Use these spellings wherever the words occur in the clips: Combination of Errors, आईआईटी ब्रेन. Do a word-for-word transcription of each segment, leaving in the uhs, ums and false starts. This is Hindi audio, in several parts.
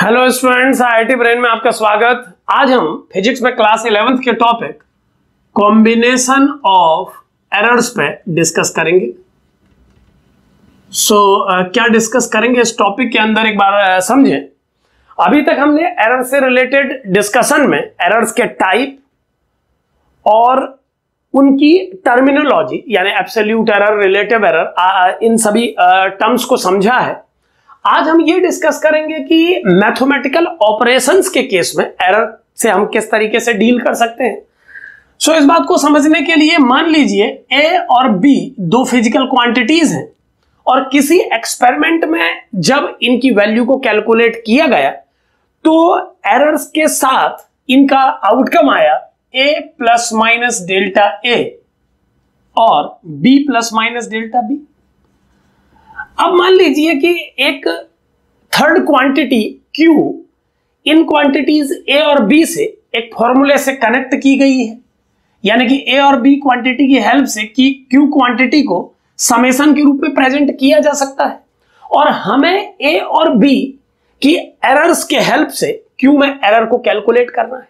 हेलो स्टूडेंट्स, आईआईटी ब्रेन में आपका स्वागत। आज हम फिजिक्स में क्लास इलेवेंथ के टॉपिक कॉम्बिनेशन ऑफ एरर्स पे डिस्कस करेंगे। सो so, uh, क्या डिस्कस करेंगे इस टॉपिक के अंदर, एक बार समझें। अभी तक हमने एरर से रिलेटेड डिस्कशन में एरर्स के टाइप और उनकी टर्मिनोलॉजी यानी एब्सोल्यूट एरर, रिलेटिव एरर, इन सभी टर्म्स uh, को समझा है। आज हम ये डिस्कस करेंगे कि मैथमेटिकल ऑपरेशंस के केस में एरर से हम किस तरीके से डील कर सकते हैं। सो so, इस बात को समझने के लिए मान लीजिए ए और बी दो फिजिकल क्वांटिटीज हैं और किसी एक्सपेरिमेंट में जब इनकी वैल्यू को कैलकुलेट किया गया तो एरर्स के साथ इनका आउटकम आया ए प्लस माइनस डेल्टा ए और B plus minus delta B. अब मान लीजिए कि एक थर्ड क्वांटिटी Q इन क्वांटिटीज A और B से एक फॉर्मूले से कनेक्ट की गई है, यानी कि A और B क्वांटिटी की हेल्प से कि Q क्वांटिटी को समेशन के रूप में प्रेजेंट किया जा सकता है और हमें A और B की एरर्स के हेल्प से Q में एरर को कैलकुलेट करना है।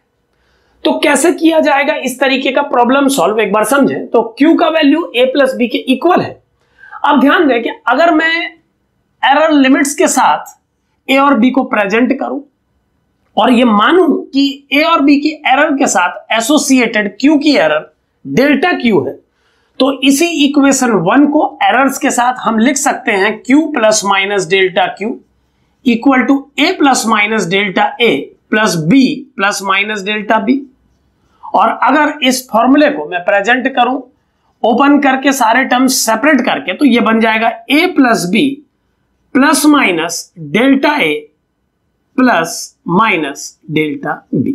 तो कैसे किया जाएगा इस तरीके का प्रॉब्लम सॉल्व, एक बार समझें। तो Q का वैल्यू A प्लस बी के इक्वल है। अब ध्यान दें कि अगर मैं एरर लिमिट्स के साथ ए और बी को प्रेजेंट करूं और ये मानूं कि ए और बी की एरर के साथ एसोसिएटेड क्यू की एरर डेल्टा क्यू है, तो इसी इक्वेशन वन को एरर्स के साथ हम लिख सकते हैं Q plus minus delta Q equal to A plus minus delta A plus B plus minus delta B. और अगर इस फॉर्मूले को मैं प्रेजेंट करूं ओपन करके, सारे टर्म्स सेपरेट करके, तो ये बन जाएगा a plus B plus minus delta a plus minus delta b,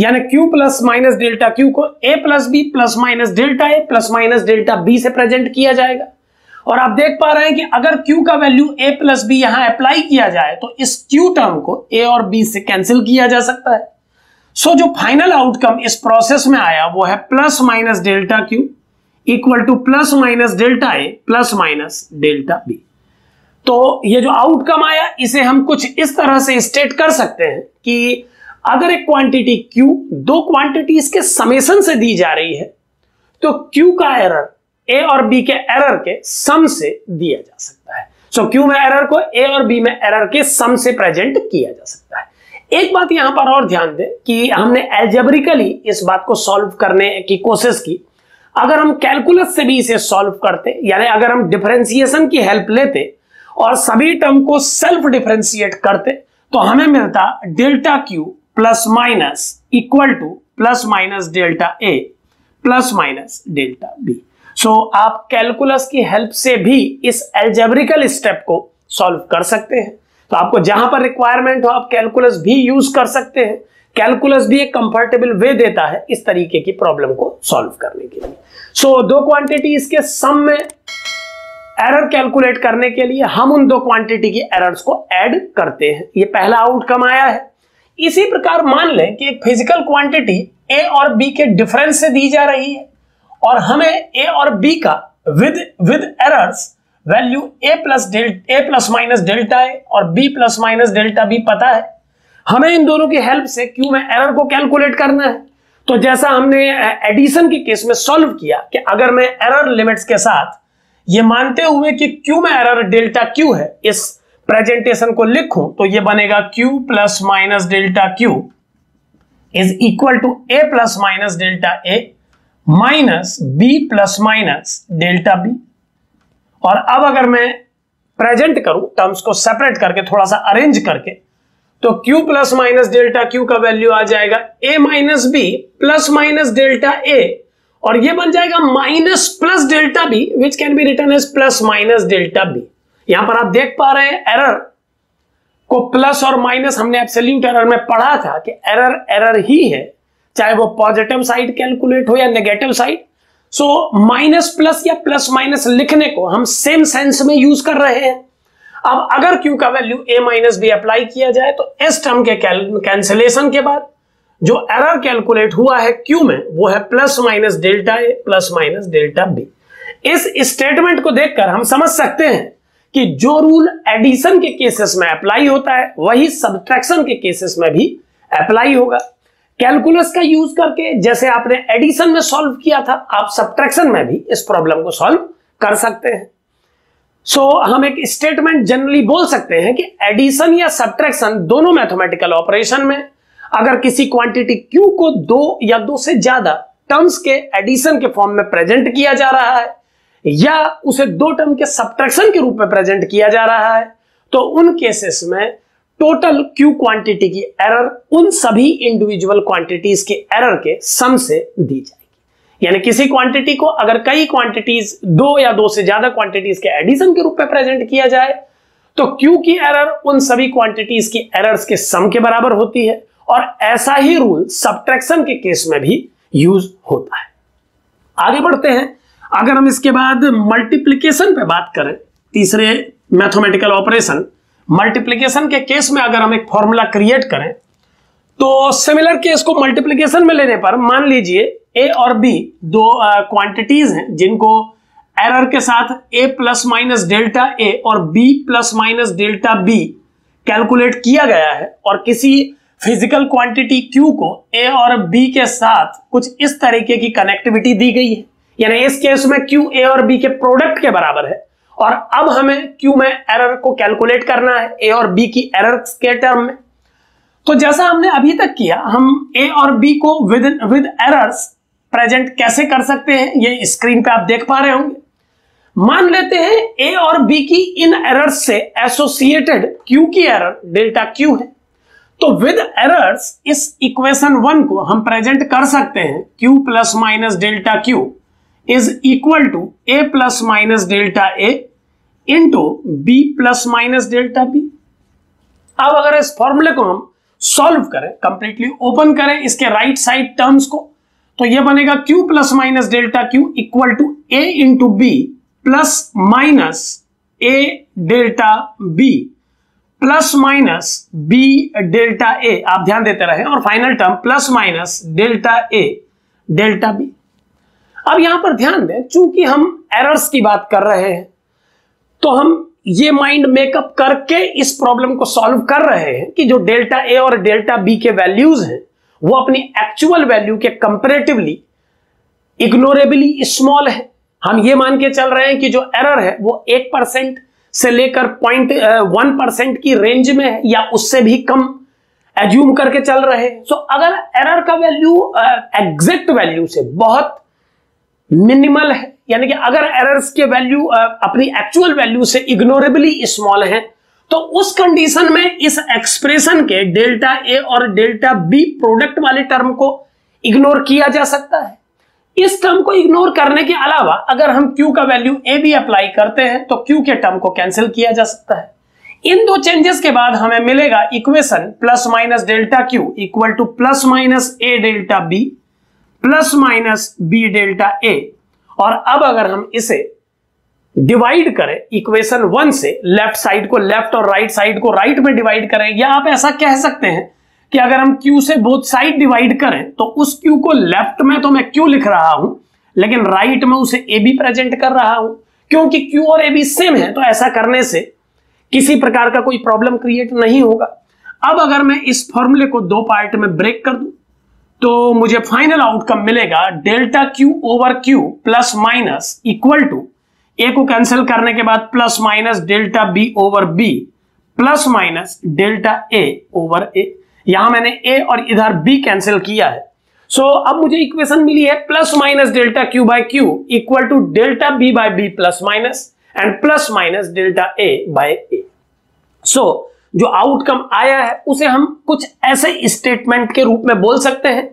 यानी q plus minus delta q को a plus B plus minus delta a plus minus delta b से प्रेजेंट किया जाएगा। और आप देख पा रहे हैं कि अगर q का वैल्यू a प्लस बी यहां अप्लाई किया जाए तो इस q टर्म को a और b से कैंसिल किया जा सकता है। सो so, जो फाइनल आउटकम इस प्रोसेस में आया वो है plus minus delta q equal to plus minus delta A plus minus delta B. तो ये जो आउटकम आया इसे हम कुछ इस तरह से स्टेट कर सकते हैं कि अगर एक क्वांटिटी Q दो क्वांटिटीज के समेशन से दी जा रही है तो Q का एरर A और B के एरर के सम से दिया जा सकता है। सो so, Q में एरर को A और B में एरर के सम से प्रेजेंट किया जा सकता है। एक बात यहां पर और ध्यान दें कि हमने एल्जेब्रिकली इस बात को सॉल्व करने की कोशिश की। अगर हम कैलकुलस से भी इसे सॉल्व करते, यानी अगर हम डिफरेंशिएशन की हेल्प लेते और सभी टर्म को सेल्फ डिफरेंशिएट करते तो हमें मिलता delta Q plus minus equal to plus minus delta A plus minus delta B. So आप कैलकुलस की हेल्प से भी इस एल्जेब्रिकल स्टेप को सॉल्व कर सकते हैं। तो आपको जहां पर रिक्वायरमेंट हो आप कैलकुलस भी यूज कर सकते हैं। कैलकुलस भी एक कंफर्टेबल वे देता है इस तरीके की प्रॉब्लम को सॉल्व करने के लिए। सो so, दो क्वांटिटीज के सम में एरर कैलकुलेट करने के लिए हम उन दो क्वांटिटी की एरर्स को ऐड करते हैं। ये पहला आउटकम आया है। इसी प्रकार मान लें कि एक फिजिकल क्वांटिटी ए और बी के डिफरेंस से दी जा रही है और हमें ए और बी का with with errors value A plus delta A plus minus delta ए और B plus minus delta B पता है। हमें इन दोनों की हेल्प से क्यू में एरर को कैलकुलेट करना है। तो जैसा हमने एडिशन के केस में सॉल्व किया कि अगर मैं एरर लिमिट्स के साथ ये मानते हुए कि क्यू में एरर डेल्टा क्यू है इस प्रेजेंटेशन को लिखूं तो ये बनेगा Q plus minus delta Q is equal to A plus minus delta A minus B plus minus delta B. और अब अगर मैं प्रेजेंट करूं टर्म्स को सेपरेट करके, थोड़ा सा अरेंज करके, तो Q plus minus delta Q का वैल्यू आ जाएगा A minus B plus minus delta A और ये बन जाएगा minus plus delta B which can be written as plus minus delta B। यहां पर आप देख पा रहे हैं एरर को प्लस और माइनस, हमने एब्सोल्यूट एरर में पढ़ा था कि एरर एरर ही है, चाहे वो पॉजिटिव साइड कैलकुलेट हो या negative side. So minus plus या प्लस माइनस लिखने को हम सेम सेंस में यूज कर रहे हैं। अब अगर Q का value A minus B apply किया जाए तो इस टर्म के कैंसिलेशन के बाद जो एरर कैलकुलेट हुआ है Q में वो है plus minus delta A plus minus delta B। इस स्टेटमेंट को देखकर हम समझ सकते हैं कि जो रूल एडिशन के केसेस में अप्लाई होता है वही सब्ट्रैक्शन के केसेस में भी अप्लाई होगा। कैलकुलस का यूज करके जैसे आपने एडिशन में सॉल्व किया था, आप सब्ट्रैक्शन में भी इस प्रॉब्लम को सॉल्व कर सकते हैं। सो so, हम एक स्टेटमेंट जनरली बोल सकते हैं कि एडिशन या सब्ट्रैक्शन दोनों मैथमेटिकल ऑपरेशन में अगर किसी क्वांटिटी Q को दो या दो से ज्यादा टर्म्स के एडिशन के फॉर्म में प्रेजेंट किया जा रहा है या उसे दो टर्म के सब्ट्रैक्शन के रूप में प्रेजेंट किया जा रहा है, तो उन केसेस में टोटल Q क्वांटिटी की एरर उन सभी इंडिविजुअल क्वांटिटीज के एरर के सम से दी जाएगी। यानी किसी क्वांटिटी को अगर कई क्वांटिटीज दो या दो से ज्यादा क्वांटिटीज के एडिशन के रूप में प्रेजेंट किया जाए तो Q की एरर उन सभी क्वांटिटीज की एरर्स के सम के बराबर होती है, और ऐसा ही रूल सब्ट्रैक्शन के केस में भी यूज होता है। आगे बढ़ते हैं। अगर हम इसके बाद मल्टीप्लिकेशन पे बात करें, तीसरे मैथमेटिकल ऑपरेशन मल्टीप्लिकेशन के केस में अगर हम एक फॉर्मूला क्रिएट करें तो सिमिलर केस को मल्टीप्लिकेशन में लेने पर मान लीजिए ए और बी दो क्वांटिटीज हैं जिनको एरर के साथ ए प्लस माइनस डेल्टा ए और B plus minus delta B calculate किया गया है, और किसी फिजिकल क्वांटिटी Q को A और B के साथ कुछ इस तरीके की कनेक्टिविटी दी गई है। यानी इस केस में Q A और B के प्रोडक्ट के बराबर है, और अब हमें Q में एरर को कैलकुलेट करना है A और B की एरर के टर्म में। तो जैसा हमने अभी तक किया, हम A और B को विद विद एरर्स प्रेजेंट कैसे कर सकते हैं ये स्क्रीन पे आप देख पा रहे होंगे। मान लेते हैं A और B की इन एरर्स से एसोसिएटेड Q की एरर डेल्टा Q है, तो विद एरर्स इस इक्वेशन वन को हम प्रेजेंट कर सकते हैं Q plus minus delta Q is equal to A plus minus delta A into B plus minus delta B। अब अगर इस फॉर्मूले को हम सॉल्व करें, कंप्लीटली ओपन करें इसके राइट साइड टर्म्स को, तो ये बनेगा Q plus minus delta Q equal to A into B plus minus A delta B plus minus B delta A। आप ध्यान देते रहे, और final term plus minus delta A delta B। अब यहां पर ध्यान दें, चूंकि हम एरर्स की बात कर रहे हैं तो हम ये माइंड मेकअप करके इस प्रॉब्लम को सॉल्व कर रहे हैं कि जो डेल्टा A और डेल्टा B के वैल्यूज हैं वो अपनी एक्चुअल वैल्यू के कंपैरेटिवली इग्नोरेबली स्मॉल है। हम ये मान के चल रहे हैं कि जो एरर है वो एक परसेंट से लेकर पॉइंट वन परसेंट की रेंज में है या उससे भी कम एज्यूम करके चल रहे हैं। सो अगर एरर का वैल्यू एग्जैक्ट वैल्यू से बहुत मिनिमल है, यानी कि अगर एरर्स के वैल्यू अपनी एक्चुअल वैल्यू से इग्नोरेबली स्मॉल है, तो उस कंडीशन में इस एक्सप्रेशन के डेल्टा ए और डेल्टा बी प्रोडक्ट वाले टर्म को इग्नोर किया जा सकता है। इस टर्म को इग्नोर करने के अलावा अगर हम Q का वैल्यू A भी अप्लाई करते हैं तो Q के टर्म को कैंसिल किया जा सकता है। इन दो चेंजेस के बाद हमें मिलेगा equation plus minus delta Q equal to plus minus A delta B plus minus B delta A। और अब अगर हम इसे डिवाइड करें इक्वेशन वन से, लेफ्ट साइड को लेफ्ट और राइट साइड को राइट में डिवाइड करें, या आप ऐसा कह सकते हैं कि अगर हम Q से बोथ साइड डिवाइड करें तो उस Q को लेफ्ट में तो मैं Q लिख रहा हूं लेकिन राइट में उसे A B प्रेजेंट कर रहा हूं, क्योंकि Q और A B सेम है तो ऐसा करने से किसी प्रकार का कोई प्रॉब्लम क्रिएट नहीं होगा। अब अगर मैं इस फॉर्मूले को दो पार्ट में ब्रेक कर दूं तो मुझे फाइनल आउटकम मिलेगा delta Q over Q plus minus equal to A को कैंसिल करने के बाद plus minus delta B over B plus minus delta A over A। यहां मैंने A और इधर B कैंसिल किया है। सो so, अब मुझे इक्वेशन मिली है plus minus delta Q by Q equal to delta B by B plus minus and plus minus delta A by A। So जो आउटकम आया है उसे हम कुछ ऐसे स्टेटमेंट के रूप में बोल सकते हैं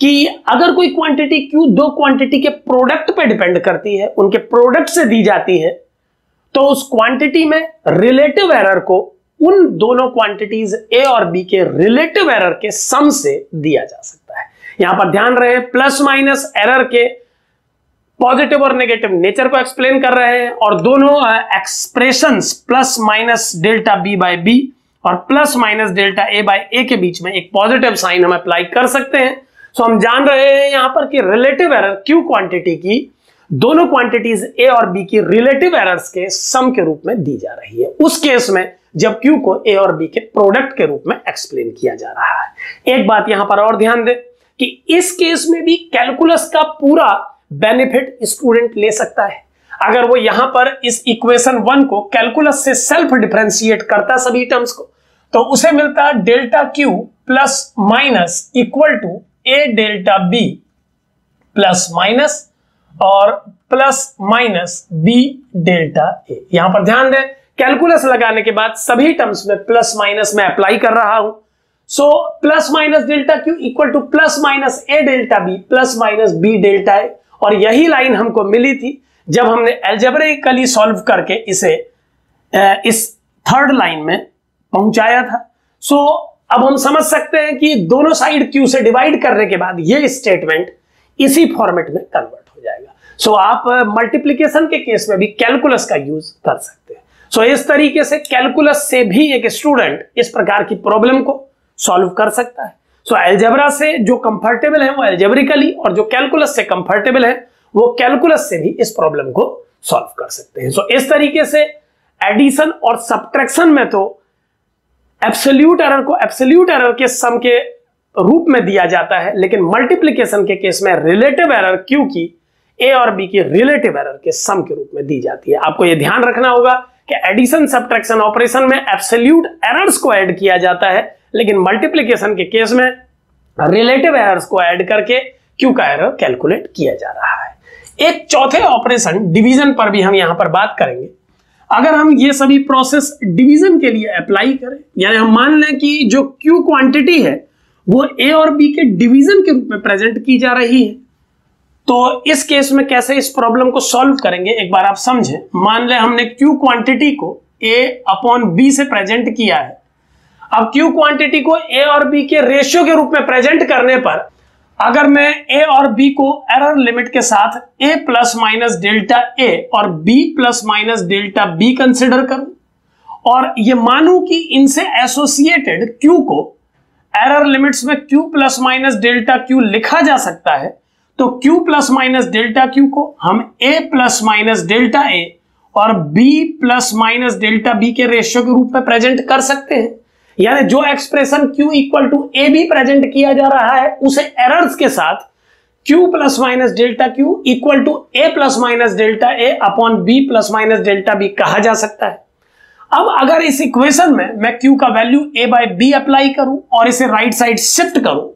कि अगर कोई क्वांटिटी Q दो क्वांटिटी के प्रोडक्ट पे डिपेंड करती है, उनके प्रोडक्ट से दी जाती है, तो उस क्वांटिटी में रिलेटिव एरर को उन दोनों क्वांटिटीज A और B के रिलेटिव एरर के सम से दिया जा सकता है। यहां पर ध्यान रहे प्लस माइनस एरर के पॉजिटिव और नेगेटिव नेचर को एक्सप्लेन कर रहे हैं, और दोनों expressions plus minus delta B by B और plus minus delta A by A के बीच में एक पॉजिटिव साइन हम अप्लाई कर सकते हैं। सो हम जान रहे हैं यहां पर कि रिलेटिव एरर Q क्वांटिटी की दोनों क्वांटिटीज ए और बी की रिलेटिव एरर्स के सम के रूप में दी जा रही है, उस केस में जब Q को A और B के प्रोडक्ट के रूप में एक्सप्लेन किया जा रहा है। एक बात यहां पर और ध्यान दें कि इस केस में भी कैलकुलस का पूरा बेनिफिट स्टूडेंट ले सकता है। अगर वो यहां पर इस इक्वेशन वन को कैलकुलस से सेल्फ डिफरेंशिएट करता सभी टर्म्स को, तो उसे मिलता delta Q plus minus equal to A delta B plus minus और plus minus B delta A। यहां पर ध्यान दें, कैलकुलस लगाने के बाद सभी टर्म्स में प्लस माइनस में अप्लाई कर रहा हूं। So plus minus delta Q equal to plus minus A delta B plus minus B delta A, और यही लाइन हमको मिली थी जब हमने एल्जेब्रिकली सॉल्व करके इसे इस थर्ड लाइन में पहुंचाया था। सो अब हम समझ सकते हैं कि दोनों साइड Q से डिवाइड करने के बाद यह स्टेटमेंट इसी फॉर्मेट में कन्वर्ट हो जाएगा। सो आप मल्टीप्लीकेशन के केस में भी कैलकुलस का यूज कर सकते हैं। सो so, इस तरीके से कैलकुलस से भी एक स्टूडेंट इस प्रकार की प्रॉब्लम को सॉल्व कर सकता है। सो so, अलजेब्रा से जो कंफर्टेबल है वो अलजेब्रिकली, और जो कैलकुलस से कंफर्टेबल है वो कैलकुलस से भी इस प्रॉब्लम को सॉल्व कर सकते हैं। सो so, इस तरीके से एडिशन और सब्ट्रैक्शन में तो एब्सोल्यूट एरर को एब्सोल्यूट एरर के सम के रूप में दिया जाता है, लेकिन मल्टीप्लीकेशन के केस में रिलेटिव एरर Q की ए और बी की रिलेटिव एरर के सम के रूप में दी जाती है। आपको यह ध्यान रखना होगा कि एडिशन सब्ट्रैक्शन ऑपरेशन में एब्सोल्यूट एरर्स को ऐड किया जाता है, लेकिन मल्टीप्लिकेशन के केस में रिलेटिव एरर्स को ऐड करके Q का एरर कैलकुलेट किया जा रहा है। एक चौथे ऑपरेशन डिवीजन पर भी हम यहां पर बात करेंगे। अगर हम ये सभी प्रोसेस डिवीजन के लिए अप्लाई करें, यानी हम मान लें कि जो Q क्वांटिटी है वो A और B के डिवीजन के रूप में प्रेजेंट की जा रही है, तो इस केस में कैसे इस प्रॉब्लम को सॉल्व करेंगे एक बार आप समझें। मान ले हमने Q क्वांटिटी को A अपॉन B से प्रेजेंट किया है। अब Q क्वांटिटी को A और B के रेशियो के रूप में प्रेजेंट करने पर अगर मैं A और B को एरर लिमिट के साथ A plus minus delta A और B plus minus delta B consider करूं और ये मानूं कि इनसे एसोसिएटेड Q को एरर लिमिट्स में Q plus minus delta Q लिखा जा सकता है, तो Q plus minus delta Q को हम A plus minus delta A और B plus minus delta B के रेशियो के रूप में प्रेजेंट कर सकते हैं। यानी जो expression Q equal to A भी प्रेजेंट किया जा रहा है, उसे एरर्स के साथ Q plus minus delta Q equal to A plus minus delta A upon B plus minus delta B कहा जा सकता है। अब अगर इस इक्वेशन में मैं Q का value A by B apply करूं और इसे राइट साइड शिफ्ट करूं,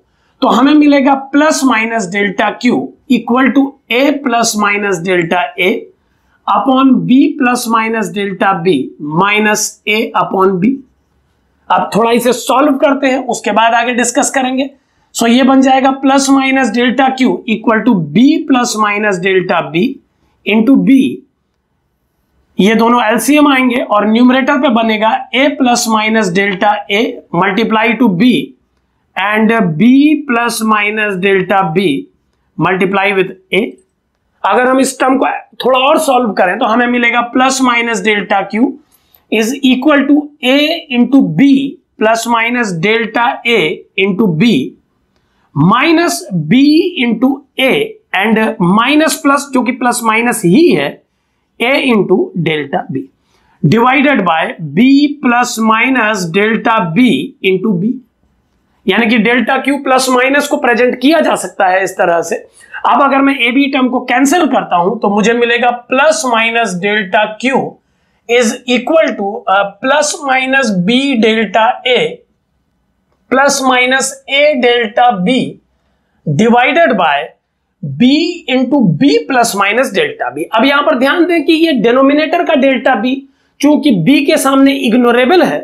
तो हमें मिलेगा plus minus delta Q equal to A plus minus delta A upon B plus minus delta B minus A upon B। अब थोड़ा इसे सॉल्व करते हैं, उसके बाद आगे डिस्कस करेंगे। सो ये बन जाएगा plus minus delta Q equal to B plus minus delta B into B। ये दोनों एलसीएम आएंगे और न्यूमरेटर पे बनेगा A plus minus delta A multiply to B and B plus minus delta B multiply with A। अगर हम इस टर्म को थोड़ा और सॉल्व करें तो हमें मिलेगा plus minus delta Q is equal to A into B plus minus delta A into B minus B into A and minus plus, जो कि प्लस माइनस ही है, A into delta B divided by B plus minus delta B into B। यानी कि डेल्टा Q प्लस माइनस को प्रेजेंट किया जा सकता है इस तरह से। अब अगर मैं A B टर्म को कैंसिल करता हूं तो मुझे मिलेगा plus minus delta Q is equal to plus minus B delta A plus minus A delta B divided by B into B plus minus delta B। अब यहां पर ध्यान दें कि ये डिनोमिनेटर का डेल्टा B चूंकि B के सामने इग्नोरेबल है,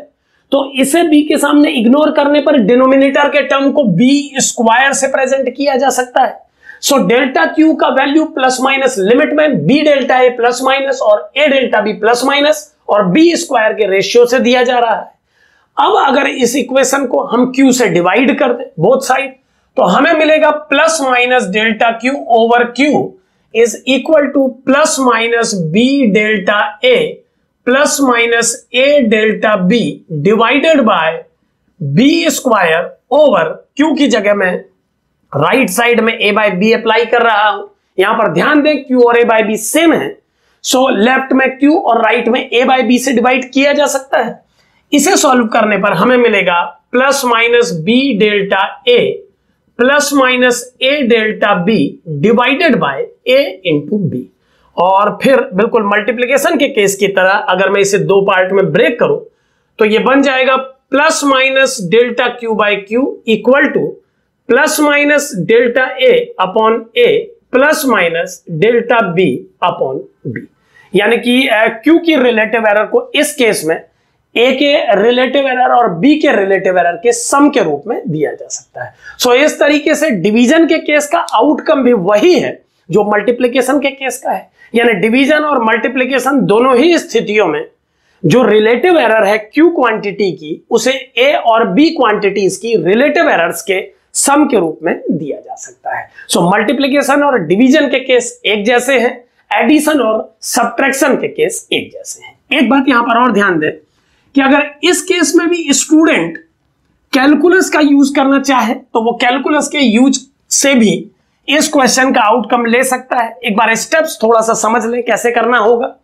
तो इसे B के सामने इग्नोर करने पर डिनोमिनेटर के टर्म को B स्क्वायर से प्रेजेंट किया जा सकता है। सो डेल्टा Q का वैल्यू प्लस माइनस लिमिट में B delta A plus minus और A delta B plus minus और B स्क्वायर के रेशियो से दिया जा रहा है। अब अगर इस इक्वेशन को हम Q से डिवाइड कर दें बोथ साइड, तो हमें मिलेगा plus minus delta Q over Q is equal to plus minus B delta A plus minus A delta B divided by B square over Q की जगह में राइट साइड में A बाय B अप्लाई कर रहा हूं। यहां पर ध्यान दें Q और A बाई बी सेम है, सो लेफ्ट में Q और राइट में A बाई बी से डिवाइड किया जा सकता है। इसे सॉल्व करने पर हमें मिलेगा plus minus B delta A plus minus A delta B divided by A into B। और फिर बिल्कुल मल्टीप्लीकेशन के केस की तरह अगर मैं इसे दो पार्ट में ब्रेक करूं तो यह बन जाएगा plus minus delta Q by Q equal to plus minus delta A upon A plus minus delta B upon B। यानी कि Q की रिलेटिव एरर को इस केस में A के रिलेटिव एरर और B के रिलेटिव एरर के सम के रूप में दिया जा सकता है। सो so, इस तरीके से डिवीजन के केस का आउटकम भी वही है जो मल्टीप्लिकेशन के केस का है। यानी डिवीजन और मल्टीप्लिकेशन दोनों ही स्थितियों में जो रिलेटिव एरर है Q क्वांटिटी की, उसे A और B क्वांटिटीज की रिलेटिव एरर्स के सम के रूप में दिया जा सकता है। सो मल्टीप्लिकेशन और डिवीजन के केस एक जैसे हैं, एडिशन और सब्ट्रैक्शन के केस एक जैसे हैं। एक बात यहां पर और ध्यान दें कि अगर इस केस में भी स्टूडेंट कैलकुलस का यूज करना चाहे तो वो कैलकुलस के यूज से भी इस क्वेश्चन का आउटकम ले सकता है। एक बार स्टेप्स थोड़ा सा समझ लें कैसे करना होगा।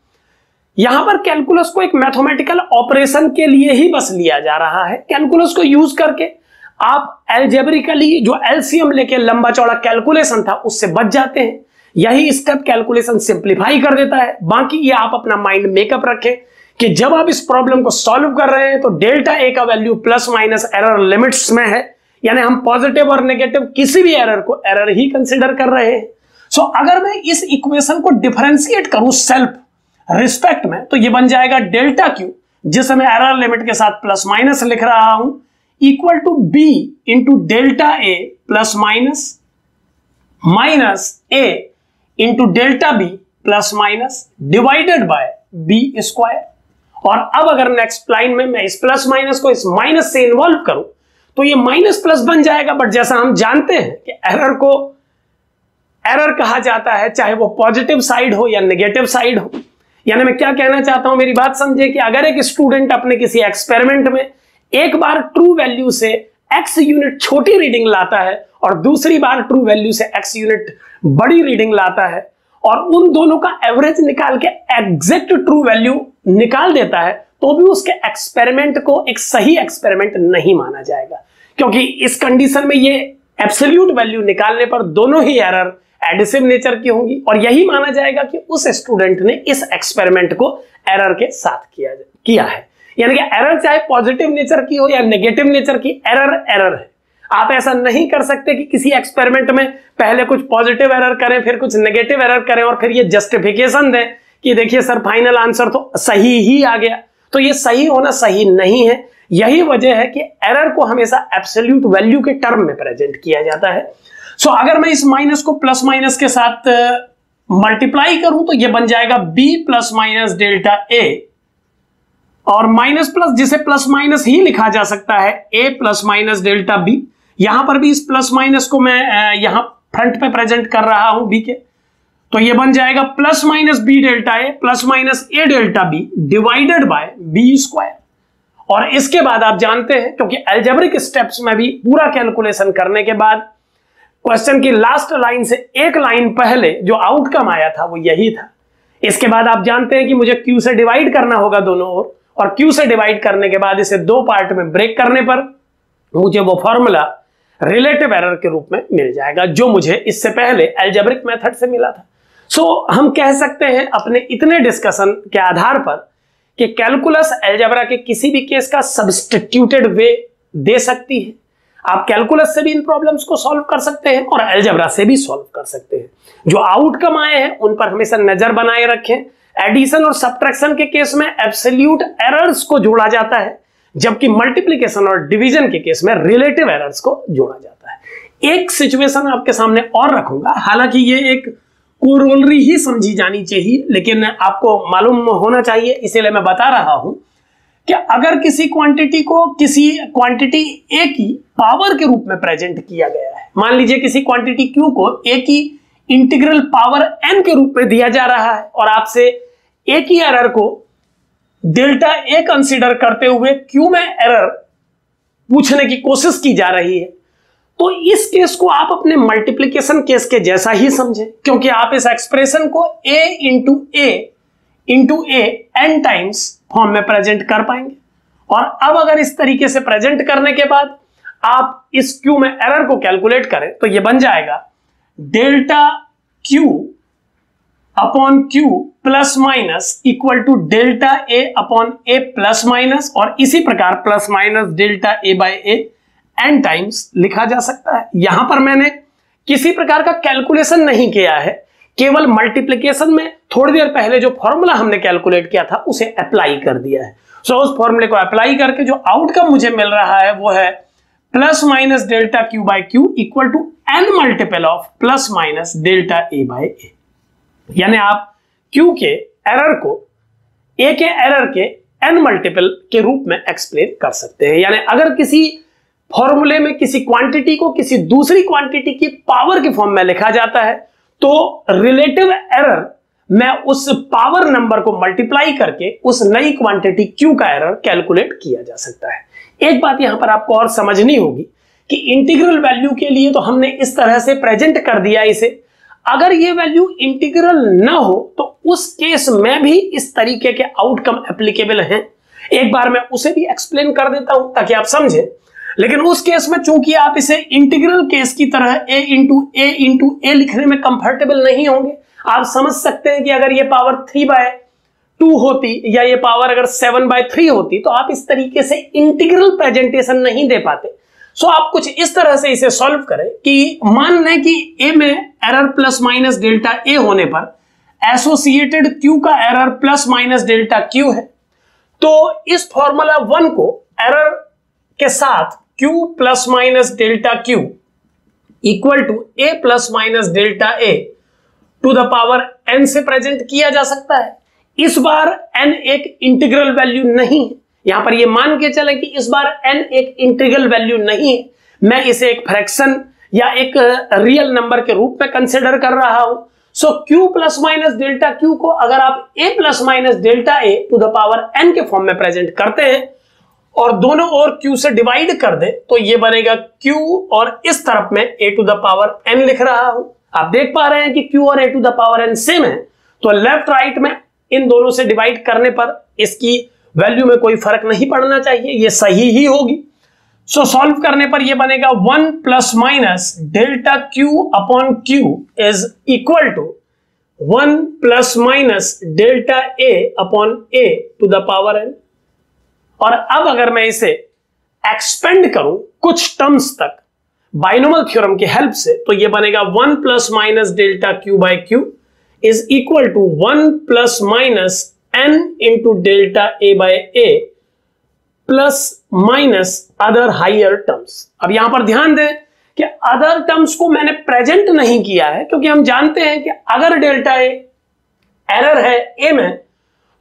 यहां पर कैलकुलस को एक मैथमेटिकल ऑपरेशन के लिए ही बस लिया जा रहा है। कैलकुलस को यूज करके आप एल्जेब्रिकली जो एलसीएम लेके लंबा चौड़ा कैलकुलेशन था उससे बच जाते हैं। यही स्टेप कैलकुलेशन सिंप्लीफाई कर देता है। बाकी ये आप अपना माइंड मेकअप रखें कि जब आप इस प्रॉब्लम को सॉल्व कर रहे हैं तो डेल्टा ए का value plus minus error limits में है, यानी हम पॉजिटिव और नेगेटिव किसी भी एरर को एरर ही कंसिडर कर रहे हैं। सो अगर मैं इस इक्वेशन को डिफरेंशिएट करूं सेल्फ रिस्पेक्ट में तो यह बन जाएगा डेल्टा क्यू, जिसे मैं एरर लिमिट के साथ प्लस माइनस लिख रहा हूं, equal to B into delta A plus minus minus A into delta B plus minus divided by B square. और अब अगर नेक्स्ट लाइन में मैं इस प्लस माइनस को इस माइनस से इन्वॉल्व करूं तो ये माइनस प्लस बन जाएगा। बट जैसा हम जानते हैं कि एरर को एरर कहा जाता है चाहे वो पॉजिटिव साइड हो या नेगेटिव साइड हो। यानी मैं क्या कहना चाहता हूं, मेरी बात समझे कि अगर एक स्टूडेंट अपने किसी एक्सपेरिमेंट में एक बार ट्रू वैल्यू से x यूनिट छोटी रीडिंग लाता है और दूसरी बार ट्रू वैल्यू से x यूनिट बड़ी रीडिंग लाता है और उन दोनों का एवरेज निकाल के एग्जैक्ट ट्रू वैल्यू निकाल देता है, तो भी उसके एक्सपेरिमेंट को एक सही एक्सपेरिमेंट नहीं माना जाएगा, क्योंकि इस कंडीशन में ये एब्सोल्यूट वैल्यू निकालने पर दोनों ही एरर एडिसिव नेचर की होंगी और यही माना जाएगा कि उस स्टूडेंट ने इस एक्सपेरिमेंट को एरर के साथ किया किया है। यानी कि एरर चाहे पॉजिटिव नेचर की हो या नेगेटिव नेचर की, एरर एरर है। आप ऐसा नहीं कर सकते कि किसी एक्सपेरिमेंट में पहले कुछ पॉजिटिव एरर करें फिर कुछ नेगेटिव एरर करें और फिर ये जस्टिफिकेशन दें कि देखिए सर फाइनल आंसर तो सही ही आ गया। तो ये सही होना सही नहीं है। यही वजह है कि एरर को हमेशा एब्सोल्यूट वैल्यू के टर्म में प्रेजेंट किया जाता है। सो अगर मैं इस माइनस को प्लस माइनस के साथ मल्टीप्लाई करूं तो यह बन जाएगा बी प्लस माइनस डेल्टा ए और माइनस प्लस, जिसे प्लस माइनस ही लिखा जा सकता है, A plus minus delta B. यहां पर भी इस प्लस माइनस को मैं यहां फ्रंट पे प्रेजेंट कर रहा हूं बी के, तो ये बन जाएगा plus minus B delta A plus minus A delta B divided by B square. और इसके बाद आप जानते हैं क्योंकि एल्जेब्रिक स्टेप्स में भी पूरा कैलकुलेशन करने के बाद क्वेश्चन की लास्ट लाइन से एक लाइन पहले जो आउटकम आया था वो यही था। इसके बाद आप जानते हैं कि मुझे क्यू से डिवाइड करना होगा दोनों ओर, और Q से डिवाइड करने के बाद इसे दो पार्ट में ब्रेक करने पर मुझे वो फॉर्मूला रिलेटिव एरर के रूप में मिल जाएगा जो मुझे इससे पहले एल्जेब्रिक मेथड से मिला था। सो so, हम कह सकते हैं अपने इतने डिस्कशन के आधार पर कि कैलकुलस एल्जेब्रा के किसी भी केस का सब्स्टिट्यूटेड वे दे सकती है। आप कैलकुलस से भी इन प्रॉब्लम्स को सॉल्व कर सकते हैं और एल्जेब्रा से भी सॉल्व कर सकते हैं। जो आउटकम आए हैं उन पर हमेशा नजर बनाए रखें। एडिशन और सब्ट्रैक्शन के केस में एब्सोल्यूट एरर्स को जोड़ा जाता है, जबकि मल्टीप्लिकेशन और डिवीजन के केस में रिलेटिव एरर्स को जोड़ा जाता है। एक सिचुएशन आपके सामने और रखूंगा, हालांकि ये एक कोरोलरी ही समझी जानी चाहिए लेकिन आपको मालूम होना चाहिए, इसीलिए मैं बता रहा हूं कि अगर किसी क्वांटिटी को किसी क्वांटिटी ए की पावर के रूप में प्रेजेंट किया गया है, मान लीजिए किसी क्वांटिटी क्यू को ए की इंटीग्रल पावर एन के रूप में दिया जा रहा है और आपसे एक ही एरर को डेल्टा ए कंसीडर करते हुए क्यू में एरर पूछने की कोशिश की जा रही है, तो इस केस को आप अपने मल्टीप्लिकेशन केस के जैसा ही समझें, क्योंकि आप इस एक्सप्रेशन को a into A into A N times form में प्रेजेंट कर पाएंगे। और अब अगर इस तरीके से प्रेजेंट करने के बाद आप इस q में एरर को कैलकुलेट करें तो यह बन जाएगा delta q upon Q plus minus equal to delta A upon A plus minus, और इसी प्रकार plus minus delta A by A N times लिखा जा सकता है। यहां पर मैंने किसी प्रकार का कैलकुलेशन नहीं किया है, केवल मल्टीप्लिकेशन में थोड़ी देर पहले जो फॉर्मूला हमने कैलकुलेट किया था उसे अप्लाई कर दिया है। सो so, उस फॉर्मूले को अप्लाई करके जो आउटकम मुझे मिल रहा है वो है plus minus delta Q by Q equal to N multiple of plus minus delta A by A. यानी आप Q के एरर को A के एरर के N मल्टीपल के रूप में एक्सप्लेन कर सकते हैं। यानी अगर किसी फॉर्मूले में किसी क्वांटिटी को किसी दूसरी क्वांटिटी की पावर के फॉर्म में लिखा जाता है तो रिलेटिव एरर मैं उस पावर नंबर को मल्टीप्लाई करके उस नई क्वांटिटी Q का एरर कैलकुलेट किया जा सकता है। एक बात यहां पर आपको और समझनी होगी कि इंटीग्रल वैल्यू के लिए तो हमने इस तरह से प्रेजेंट कर दिया इसे, अगर ये वैल्यू इंटीग्रल ना हो तो उस केस में भी इस तरीके के आउटकम एप्लीकेबल हैं। एक बार मैं उसे भी एक्सप्लेन कर देता हूं ताकि आप समझें। लेकिन उस केस में चूंकि आप इसे इंटीग्रल केस की तरह a into A into A लिखने में कंफर्टेबल नहीं होंगे, आप समझ सकते हैं कि अगर ये पावर थ्री बाय टू होती या ये पावर अगर सेवन बाय थ्री होती तो आप इस तरीके से इंटीग्रल प्रेजेंटेशन नहीं दे पाते। सो so, आप कुछ इस तरह से इसे सॉल्व करें कि मान लें कि ए में error plus minus delta A होने पर एसोसिएटेड क्यू का error plus minus delta Q है, तो इस फॉर्मूला वन को एरर के साथ Q plus minus delta Q equal to A plus minus delta A to the power N से प्रेजेंट किया जा सकता है। इस बार एन एक इंटीग्रल वैल्यू नहीं है, यहां पर ये मान के चले कि इस बार n एक इंटीग्रल वैल्यू नहीं है, मैं इसे एक फ्रैक्शन या एक रियल नंबर के रूप में कंसिडर कर रहा हूं। So so, q plus minus delta q को अगर आप a plus minus delta a to the power n के फॉर्म में प्रेजेंट करते हैं और दोनों ओर q से डिवाइड कर दे तो ये बनेगा q और इस तरफ में a to the power n लिख रहा हूं। आप देख पा रहे हैं कि q और a to the power n same है, तो लेफ्ट राइट में इन दोनों से डिवाइड करने पर इसकी वैल्यू में कोई फर्क नहीं पड़ना चाहिए, ये सही ही होगी। सो सॉल्व करने पर ये बनेगा one plus minus delta Q upon Q is equal to one plus minus delta A upon A to the power N. और अब अगर मैं इसे एक्सपेंड करूं कुछ टर्म्स तक बाइनोमियल थ्योरम की हेल्प से तो ये बनेगा one plus minus delta Q by Q is equal to one plus minus n into delta A by A plus minus other higher terms. अब यहां पर ध्यान दें कि अदर टर्म्स को मैंने प्रेजेंट नहीं किया है क्योंकि हम जानते हैं कि अगर डेल्टा ए एरर है ए में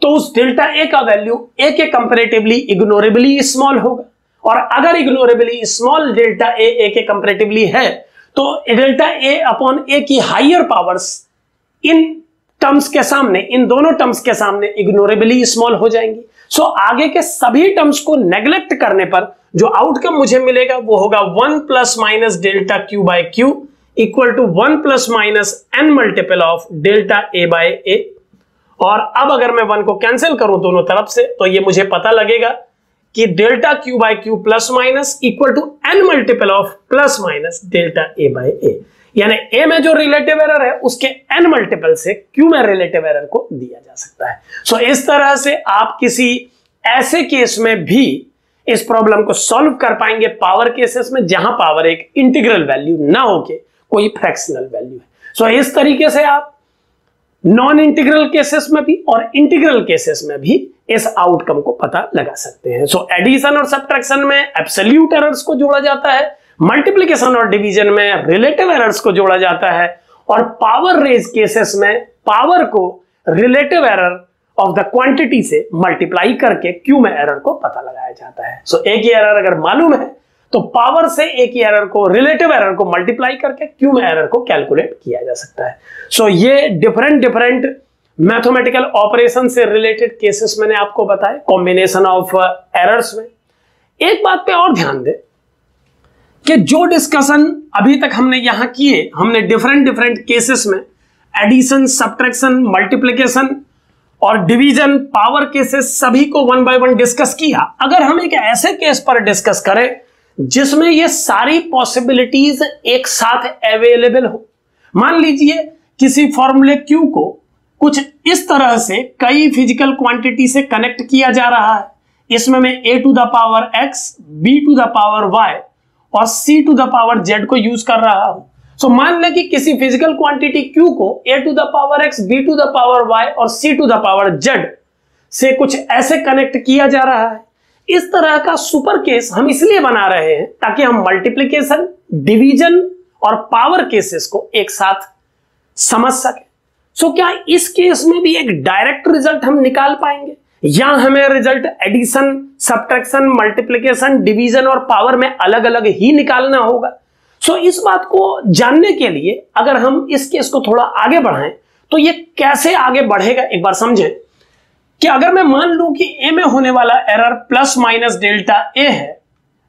तो उस डेल्टा ए का वैल्यू ए के कंपैरेटिवली इग्नोरेबली स्मॉल होगा, और अगर ignorably small delta A A के कंपैरेटिवली है तो डेल्टा ए अपॉन ए की हायर पावर्स इन टर्म्स के सामने इन दोनों टर्म्स के सामने इग्नोरेबली स्मॉल हो जाएंगी। सो so, आगे के सभी टर्म्स को नेग्लेक्ट करने पर जो आउटकम मुझे मिलेगा वो होगा one plus minus delta Q by Q equal to one plus minus N multiple of delta A by A. और अब अगर मैं वन को कैंसिल करूं दोनों तरफ से तो ये मुझे पता लगेगा कि delta Q by Q plus minus equal to N multiple of plus minus delta A by A. यानी a में जो रिलेटिव एरर है उसके n मल्टीपल से q में रिलेटिव एरर को दिया जा सकता है। सो so, इस तरह से आप किसी ऐसे केस में भी इस प्रॉब्लम को सॉल्व कर पाएंगे, पावर केसेस में जहां पावर एक इंटीग्रल वैल्यू ना होके कोई फ्रैक्शनल वैल्यू है। सो so, इस तरीके से आप नॉन इंटीग्रल केसेस में भी और इंटीग्रल केसेस में भी इस आउटकम को पता लगा सकते हैं। सो एडिशन और सब्ट्रैक्शन में एब्सोल्यूट एरर्स को जोड़ा जाता है, मल्टीप्लिकेशन और डिवीजन में रिलेटिव एरर्स को जोड़ा जाता है, और पावर रेज केसेस में पावर को relative error of the quantity से मल्टीप्लाई करके क्यू में एरर को पता लगाया जाता है। सो so, एक ही एरर अगर मालूम है तो पावर से एक ही एरर को रिलेटिव एरर को मल्टीप्लाई करके क्यू में एरर को कैलकुलेट किया जा सकता है। सो so, ये डिफरेंट डिफरेंट मैथमेटिकल ऑपरेशन से रिलेटेड केसेस मैंने आपको बताए कॉम्बिनेशन ऑफ एरर्स में। एक बात पे और ध्यान दें कि जो डिस्कशन अभी तक हमने यहां किए, हमने डिफरेंट डिफरेंट केसेस में एडिशन, सब्ट्रैक्शन, मल्टीप्लिकेशन और डिवीजन, पावर केसेस सभी को वन बाय वन डिस्कस किया। अगर हम एक ऐसे केस पर डिस्कस करें जिसमें ये सारी पॉसिबिलिटीज एक साथ अवेलेबल हो, मान लीजिए किसी फॉर्मूले क्यू को कुछ इस तरह से कई फिजिकल क्वांटिटी से कनेक्ट किया जा रहा है, इसमें मैं A to the power X, B to the power Y और c to the power z को यूज कर रहा हूं। सो so, मान लें कि किसी फिजिकल क्वांटिटी q को a to the power x, b to the power y और c to the power z से कुछ ऐसे कनेक्ट किया जा रहा है। इस तरह का सुपर केस हम इसलिए बना रहे हैं ताकि हम मल्टीप्लिकेशन, डिवीजन और पावर केसेस को एक साथ समझ सके। सो so, क्या इस केस में भी एक डायरेक्ट रिजल्ट हम निकाल पाएंगे या हमें result addition, subtraction, multiplication, division और पावर में अलग अलग ही निकालना होगा? सो so, इस बात को जानने के लिए अगर हम इस केस को थोड़ा आगे बढ़ाएं तो ये कैसे आगे बढ़ेगा एक बार समझें। कि अगर मैं मान लूं कि ए में होने वाला एरर प्लस माइनस डेल्टा ए है,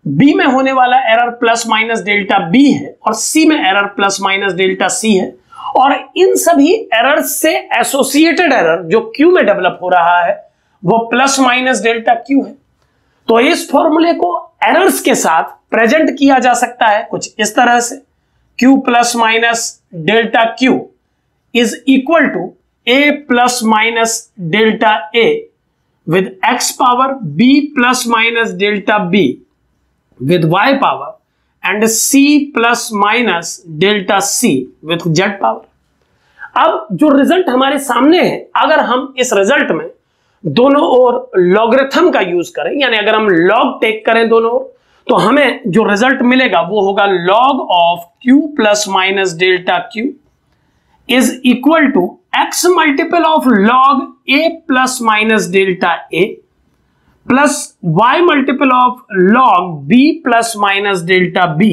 बी में होने वाला error plus minus delta B है और सी में error plus minus delta C है और इन सभी एरर से एसोसिएटेड एरर जो क्यू में डेवलप हो रहा है वो प्लस माइनस डेल्टा क्यू है, तो इस फॉर्मूले को एरर्स के साथ प्रेजेंट किया जा सकता है कुछ इस तरह से। Q plus minus delta Q is equal to A plus minus delta A with X power, B plus minus delta B with Y power and C plus minus delta C with Z power. अब जो रिजल्ट हमारे सामने है, अगर हम इस रिजल्ट में दोनों ओर लॉगरिथम का यूज करें, यानी अगर हम लॉग टेक करें दोनों ओर, तो हमें जो रिजल्ट मिलेगा वो होगा log of Q plus minus delta Q is equal to x multiple of log A plus minus delta A plus Y multiple of log B plus minus delta B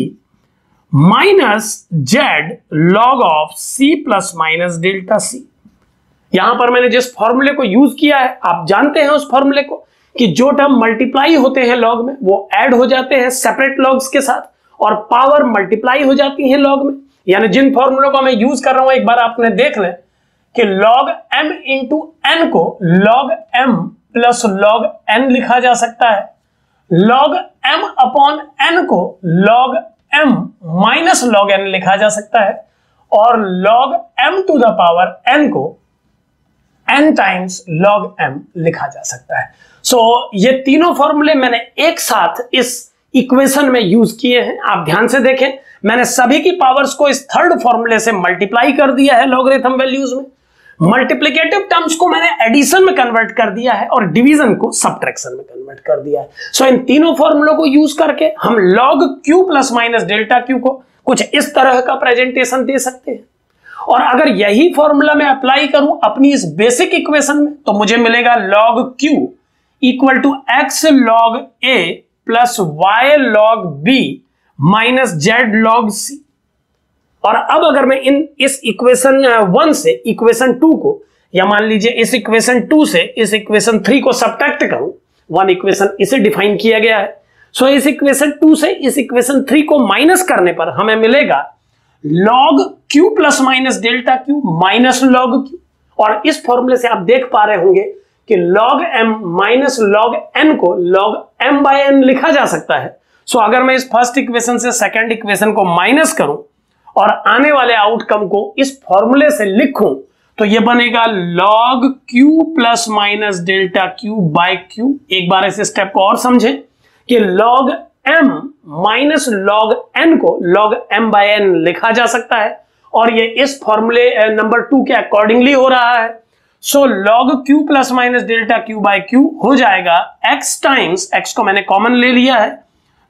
minus Z log of C plus minus delta C. यहां पर मैंने जिस फॉर्मूले को यूज किया है, आप जानते हैं उस फॉर्मूले को कि जो टर्म मल्टीप्लाई होते हैं लॉग में वो ऐड हो जाते हैं सेपरेट लॉग्स के साथ और पावर मल्टीप्लाई हो जाती है लॉग में। यानी जिन फॉर्मूलों को मैं यूज कर रहा हूं एक बार आपने देख लें कि लॉग एम इंटू एन को log M plus log N लिखा जा सकता है, लॉग एम अपॉन एन को log M minus log N लिखा जा सकता है और log M to the power N को n टाइम्स लॉग m लिखा जा सकता है। सो so, ये तीनों फॉर्मूले मैंने एक साथ इस इक्वेशन में यूज किए हैं। आप ध्यान से देखें, मैंने सभी की पावर्स को इस थर्ड फॉर्मूले से मल्टीप्लाई कर दिया है लॉगरिथम वैल्यूज में, मल्टीप्लिकेटिव टर्म्स को मैंने एडिशन में कन्वर्ट कर दिया है और डिवीजन को सब्ट्रैक्शन में कन्वर्ट कर दिया है। सो so, इन तीनों फॉर्मूलों को यूज करके हम log Q plus minus delta Q को कुछ इस तरह का प्रेजेंटेशन दे सकते हैं। और अगर यही फॉर्मूला मैं अप्लाई करूं अपनी इस बेसिक इक्वेशन में तो मुझे मिलेगा log Q equal to x log A plus Y log B minus Z log सी। और अब अगर मैं इन इस इक्वेशन वन से इक्वेशन टू को, या मान लीजिए इस इक्वेशन टू से इस इक्वेशन थ्री को सब्ट्रैक्ट करूं, वन इक्वेशन इसे डिफाइन किया गया है, सो इस इक्वेशन टू से इस इक्वेशन थ्री को माइनस करने पर हमें मिलेगा log Q plus minus delta Q minus log Q. और इस फॉर्मूले से आप देख पा रहे होंगे कि log M minus log N को लॉग एम बाय एन लिखा जा सकता है। सो so, अगर मैं इस फर्स्ट इक्वेशन से सेकंड इक्वेशन को माइनस करूं और आने वाले आउटकम को इस फॉर्मूले से लिखूं तो यह बनेगा log Q plus minus delta Q by Q. एक बार इस स्टेप को और समझें कि log m minus log n को लॉग m बाय n लिखा जा सकता है और ये इस फॉर्मूले नंबर टू के अकॉर्डिंगली हो रहा है। So log q plus minus delta q by q हो जाएगा x टाइम्स, x को मैंने कॉमन ले लिया है,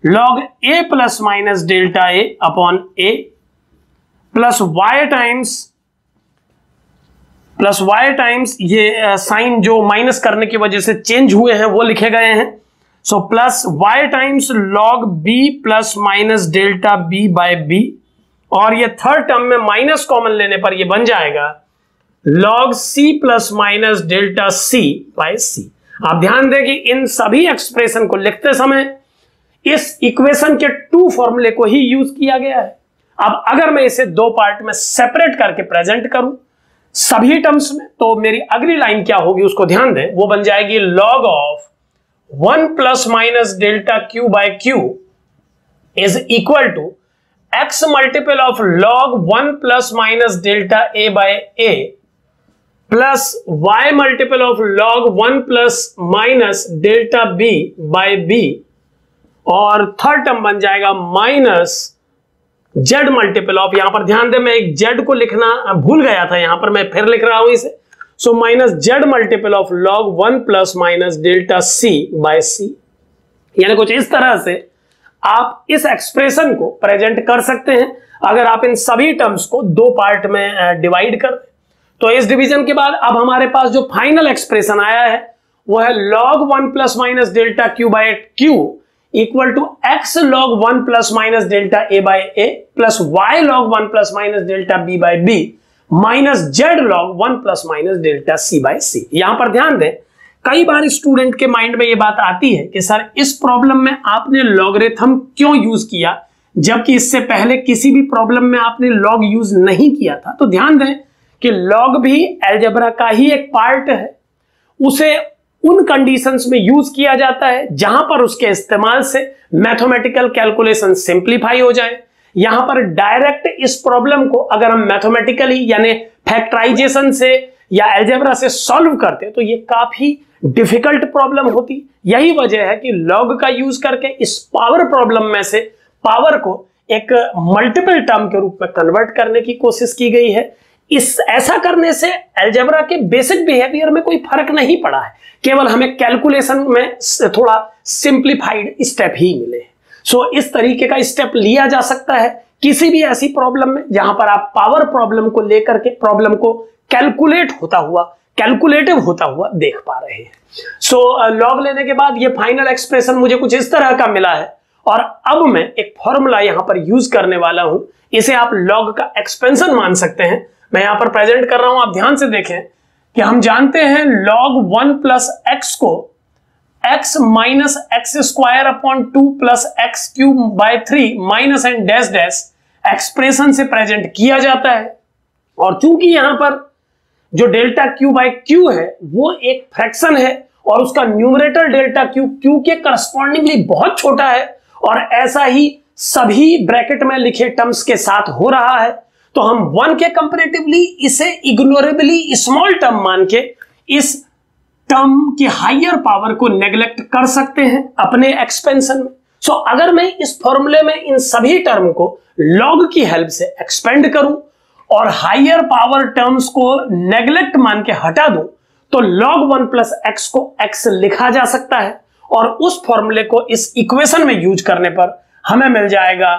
log a plus minus delta a upon a plus y times plus y times ये साइन जो माइनस करने की वजह से चेंज हुए हैं वो लिखे गए हैं। So plus Y times log B plus minus delta B by B और ये थर्ड टर्म में माइनस कॉमन लेने पर ये बन जाएगा log C plus minus delta C by सी। आप ध्यान दें कि इन सभी एक्सप्रेशन को लिखते समय इस इक्वेशन के टू फॉर्मूले को ही यूज किया गया है। अब अगर मैं इसे दो पार्ट में सेपरेट करके प्रेजेंट करूं सभी टर्म्स में, तो मेरी अगली लाइन क्या होगी उसको ध्यान दें, वो बन जाएगी log of one plus minus delta Q by Q is equal to x multiple of log one plus minus delta A by A plus Y multiple of log one plus minus delta B by B, और थर्ड टर्म बन जाएगा माइनस जेड मल्टीपल ऑफ, यहां पर ध्यान दें मैं एक जेड को लिखना भूल गया था, यहां पर मैं फिर लिख रहा हूं इसे, so minus Z multiple of log one plus minus delta C by सी। यानी कुछ इस तरह से आप इस एक्सप्रेशन को प्रेजेंट कर सकते हैं अगर आप इन सभी टर्म्स को दो पार्ट में डिवाइड कर दें। तो इस डिवीजन के बाद अब हमारे पास जो फाइनल एक्सप्रेशन आया है वो है log one plus minus delta Q by Q equal to x log one plus minus delta A by A plus Y log one plus minus delta B by B minus Z log one plus minus delta C by सी। यहां पर ध्यान दें, कई बार स्टूडेंट के माइंड में यह बात आती है कि सर इस प्रॉब्लम में आपने लॉगरिथम क्यों यूज किया जबकि इससे पहले किसी भी प्रॉब्लम में आपने लॉग यूज नहीं किया था। तो ध्यान दें कि लॉग भी अलजेब्रा का ही एक पार्ट है, उसे उन कंडीशंस में यूज किया जाता है जहां पर उसके इस्तेमाल से मैथमेटिकल कैलकुलेशन सिंप्लीफाई हो जाए। यहां पर डायरेक्ट इस प्रॉब्लम को अगर हम मैथमेटिकली यानी फैक्टराइजेशन से या अलजेब्रा से सॉल्व करते तो ये काफी डिफिकल्ट प्रॉब्लम होती। यही वजह है कि लॉग का यूज करके इस पावर प्रॉब्लम में से पावर को एक मल्टीपल टर्म के रूप में कन्वर्ट करने की कोशिश की गई है। इस ऐसा करने से अलजेब्रा के बेसिक बिहेवियर में कोई फर्क नहीं पड़ा है, केवल हमें कैलकुलेशन में थोड़ा सिंप्लीफाइड स्टेप ही मिले। सो so, इस तरीके का स्टेप लिया जा सकता है किसी भी ऐसी प्रॉब्लम में जहां पर आप पावर प्रॉब्लम को लेकर के प्रॉब्लम को कैलकुलेट होता हुआ कैलकुलेटिव होता हुआ देख पा रहे हैं। सो so, लॉग लेने के बाद ये फाइनल एक्सप्रेशन मुझे कुछ इस तरह का मिला है, और अब मैं एक फॉर्मूला यहां पर यूज करने वाला हूं, इसे आप लॉग का एक्सपेंशन मान सकते हैं। मैं यहां पर प्रेजेंट कर रहा हूं, आप ध्यान से देखें कि हम जानते हैं log वन प्लस एक्स को x minus x square upon two plus x cube by three minus and dash dash expression से प्रेजेंट किया जाता है, और चूंकि यहां पर जो डेल्टा क्यू बाय क्यू है वो एक फ्रैक्शन है और उसका न्यूमरेटर डेल्टा क्यू क्यू के करस्पॉन्डिंगली बहुत छोटा है, और ऐसा ही सभी ब्रैकेट में लिखे टर्म्स के साथ हो रहा है, तो हम वन के कंपैरेटिवली इसे इग्नोरेबली स्मॉल टर्म मान के इस टर्म की हायर पावर को नेग्लेक्ट कर सकते हैं अपने एक्सपेंशन में। सो so, अगर मैं इस फॉर्मूले में इन सभी टर्म को लॉग की हेल्प से एक्सपेंड करूं और हायर पावर टर्म्स को नेग्लेक्ट मान के हटा दूं तो लॉग वन प्लस एक्स को एक्स लिखा जा सकता है, और उस फॉर्मूले को इस इक्वेशन में यूज करने पर हमें मिल जाएगा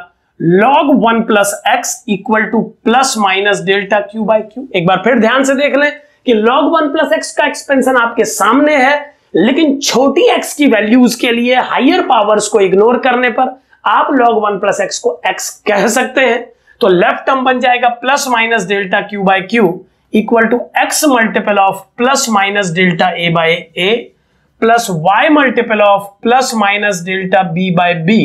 log one plus x equal to plus minus delta Q by Q. एक बार फिर ध्यान से देख लें कि log वन प्लस एक्स का एक्सपेंशन आपके सामने है, लेकिन छोटी x की वैल्यूज के लिए हायर पावर्स को इग्नोर करने पर आप log वन प्लस एक्स को x कह सकते हैं। तो लेफ्ट टर्म बन जाएगा plus minus delta Q by Q equal to x multiple of plus minus delta A by A plus Y multiple of plus minus delta B by B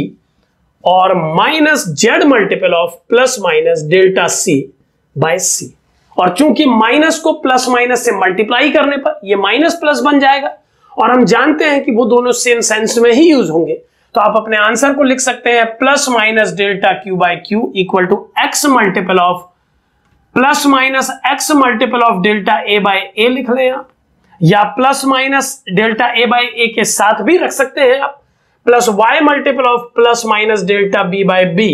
और minus Z multiple of plus minus delta C by सी, और चूंकि माइनस को प्लस माइनस से मल्टीप्लाई करने पर ये माइनस प्लस बन जाएगा, और हम जानते हैं कि वो दोनों सेम सेंस में ही यूज होंगे, तो आप अपने आंसर को लिख सकते हैं plus minus delta Q by Q equal to x multiple of plus minus x multiple of delta A by ए लिख लें आप, या plus minus delta A by ए के साथ भी रख सकते हैं आप, plus Y multiple of plus minus delta B by B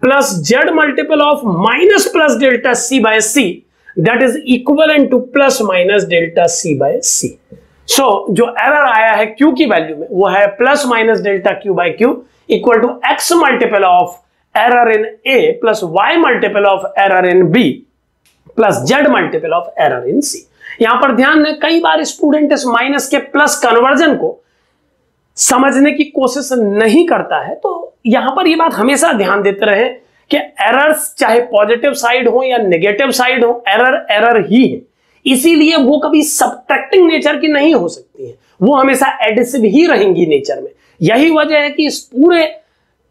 plus Z multiple of minus plus delta C by C that is equivalent to plus minus delta C by C. So जो एरर आया है क्यू की वैल्यू में वो है plus minus delta Q by Q equal to x multiple of error in A plus Y multiple of error in B plus Z multiple of error in सी। यहां पर ध्यान दें, कई बार स्टूडेंट इस माइनस के प्लस कन्वर्जन को समझने की कोशिश नहीं करता है, तो यहां पर ये बात हमेशा ध्यान देते रहे कि एरर्स चाहे पॉजिटिव साइड हो या नेगेटिव साइड हो, एरर एरर ही है, इसीलिए वो कभी सब्ट्रैक्टिंग नेचर की नहीं हो सकती है, वो हमेशा एडिसिव ही रहेंगी नेचर में। यही वजह है कि इस पूरे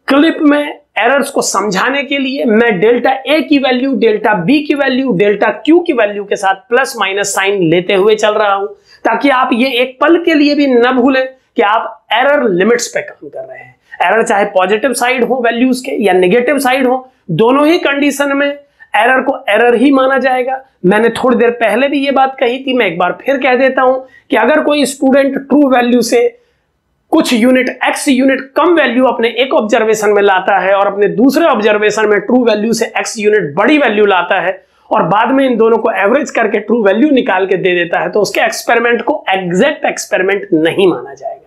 क्लिप में एरर्स को समझाने के लिए मैं डेल्टा ए की वैल्यू, डेल्टा बी की वैल्यू, डेल्टा क्यू की वैल्यू के साथ प्लस माइनस साइन लेते हुए चल रहा हूं, ताकि आप ये एक पल के लिए भी न भूलें कि आप एरर लिमिट्स पे काम कर रहे हैं। एरर चाहे पॉजिटिव साइड हो वैल्यूज के या नेगेटिव साइड हो, दोनों ही कंडीशन में एरर को एरर ही माना जाएगा। मैंने थोड़ी देर पहले भी ये बात कही थी, मैं एक बार फिर कह देता हूं कि अगर कोई स्टूडेंट ट्रू वैल्यू से कुछ यूनिट एक्स यूनिट कम वैल्यू अपने एक ऑब्जर्वेशन में लाता है और अपने दूसरे ऑब्जर्वेशन में ट्रू वैल्यू से एक्स यूनिट बड़ी वैल्यू लाता है और बाद में इन दोनों को एवरेज करके ट्रू वैल्यू निकाल के दे देता है, तो उसके एक्सपेरिमेंट को एग्जैक्ट एक्सपेरिमेंट नहीं माना जाएगा।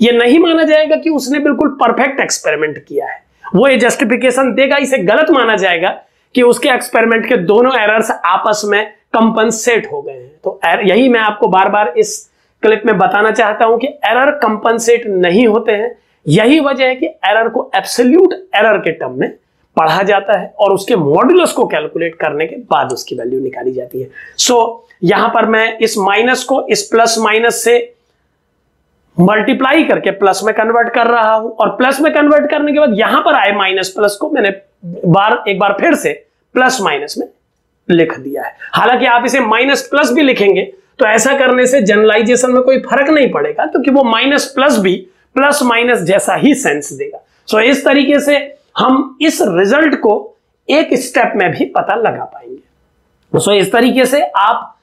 यह नहीं माना जाएगा कि उसने बिल्कुल परफेक्ट एक्सपेरिमेंट किया है। वो ये जस्टिफिकेशन देगा, इसे गलत माना जाएगा कि उसके एक्सपेरिमेंट के दोनों एरर्स आपस में कंपनसेट हो गए हैं। तो यही मैं आपको बार बार इस क्लिप में बताना चाहता हूं कि एरर कंपनसेट नहीं होते हैं। यही वजह है कि एरर को एब्सोल्यूट एरर के टर्म में पढ़ा जाता है और उसके मॉड्यूलस को कैलकुलेट करने के बाद उसकी वैल्यू निकाली जाती है। सो so, यहां पर मैं इस माइनस को इस प्लस माइनस से मल्टीप्लाई करके प्लस में कन्वर्ट कर रहा हूं और प्लस में कन्वर्ट करने के बाद यहां पर आए माइनस प्लस को मैंने बार एक बार फिर से प्लस माइनस में लिख दिया है। हालांकि आप इसे माइनस प्लस भी लिखेंगे तो ऐसा करने से जनरलाइजेशन में कोई फर्क नहीं पड़ेगा, क्योंकि वो माइनस प्लस भी प्लस माइनस जैसा ही सेंस देगा। सो इस तरीके से हम इस रिजल्ट को एक स्टेप में भी पता लगा पाएंगे। सो इस तरीके से आप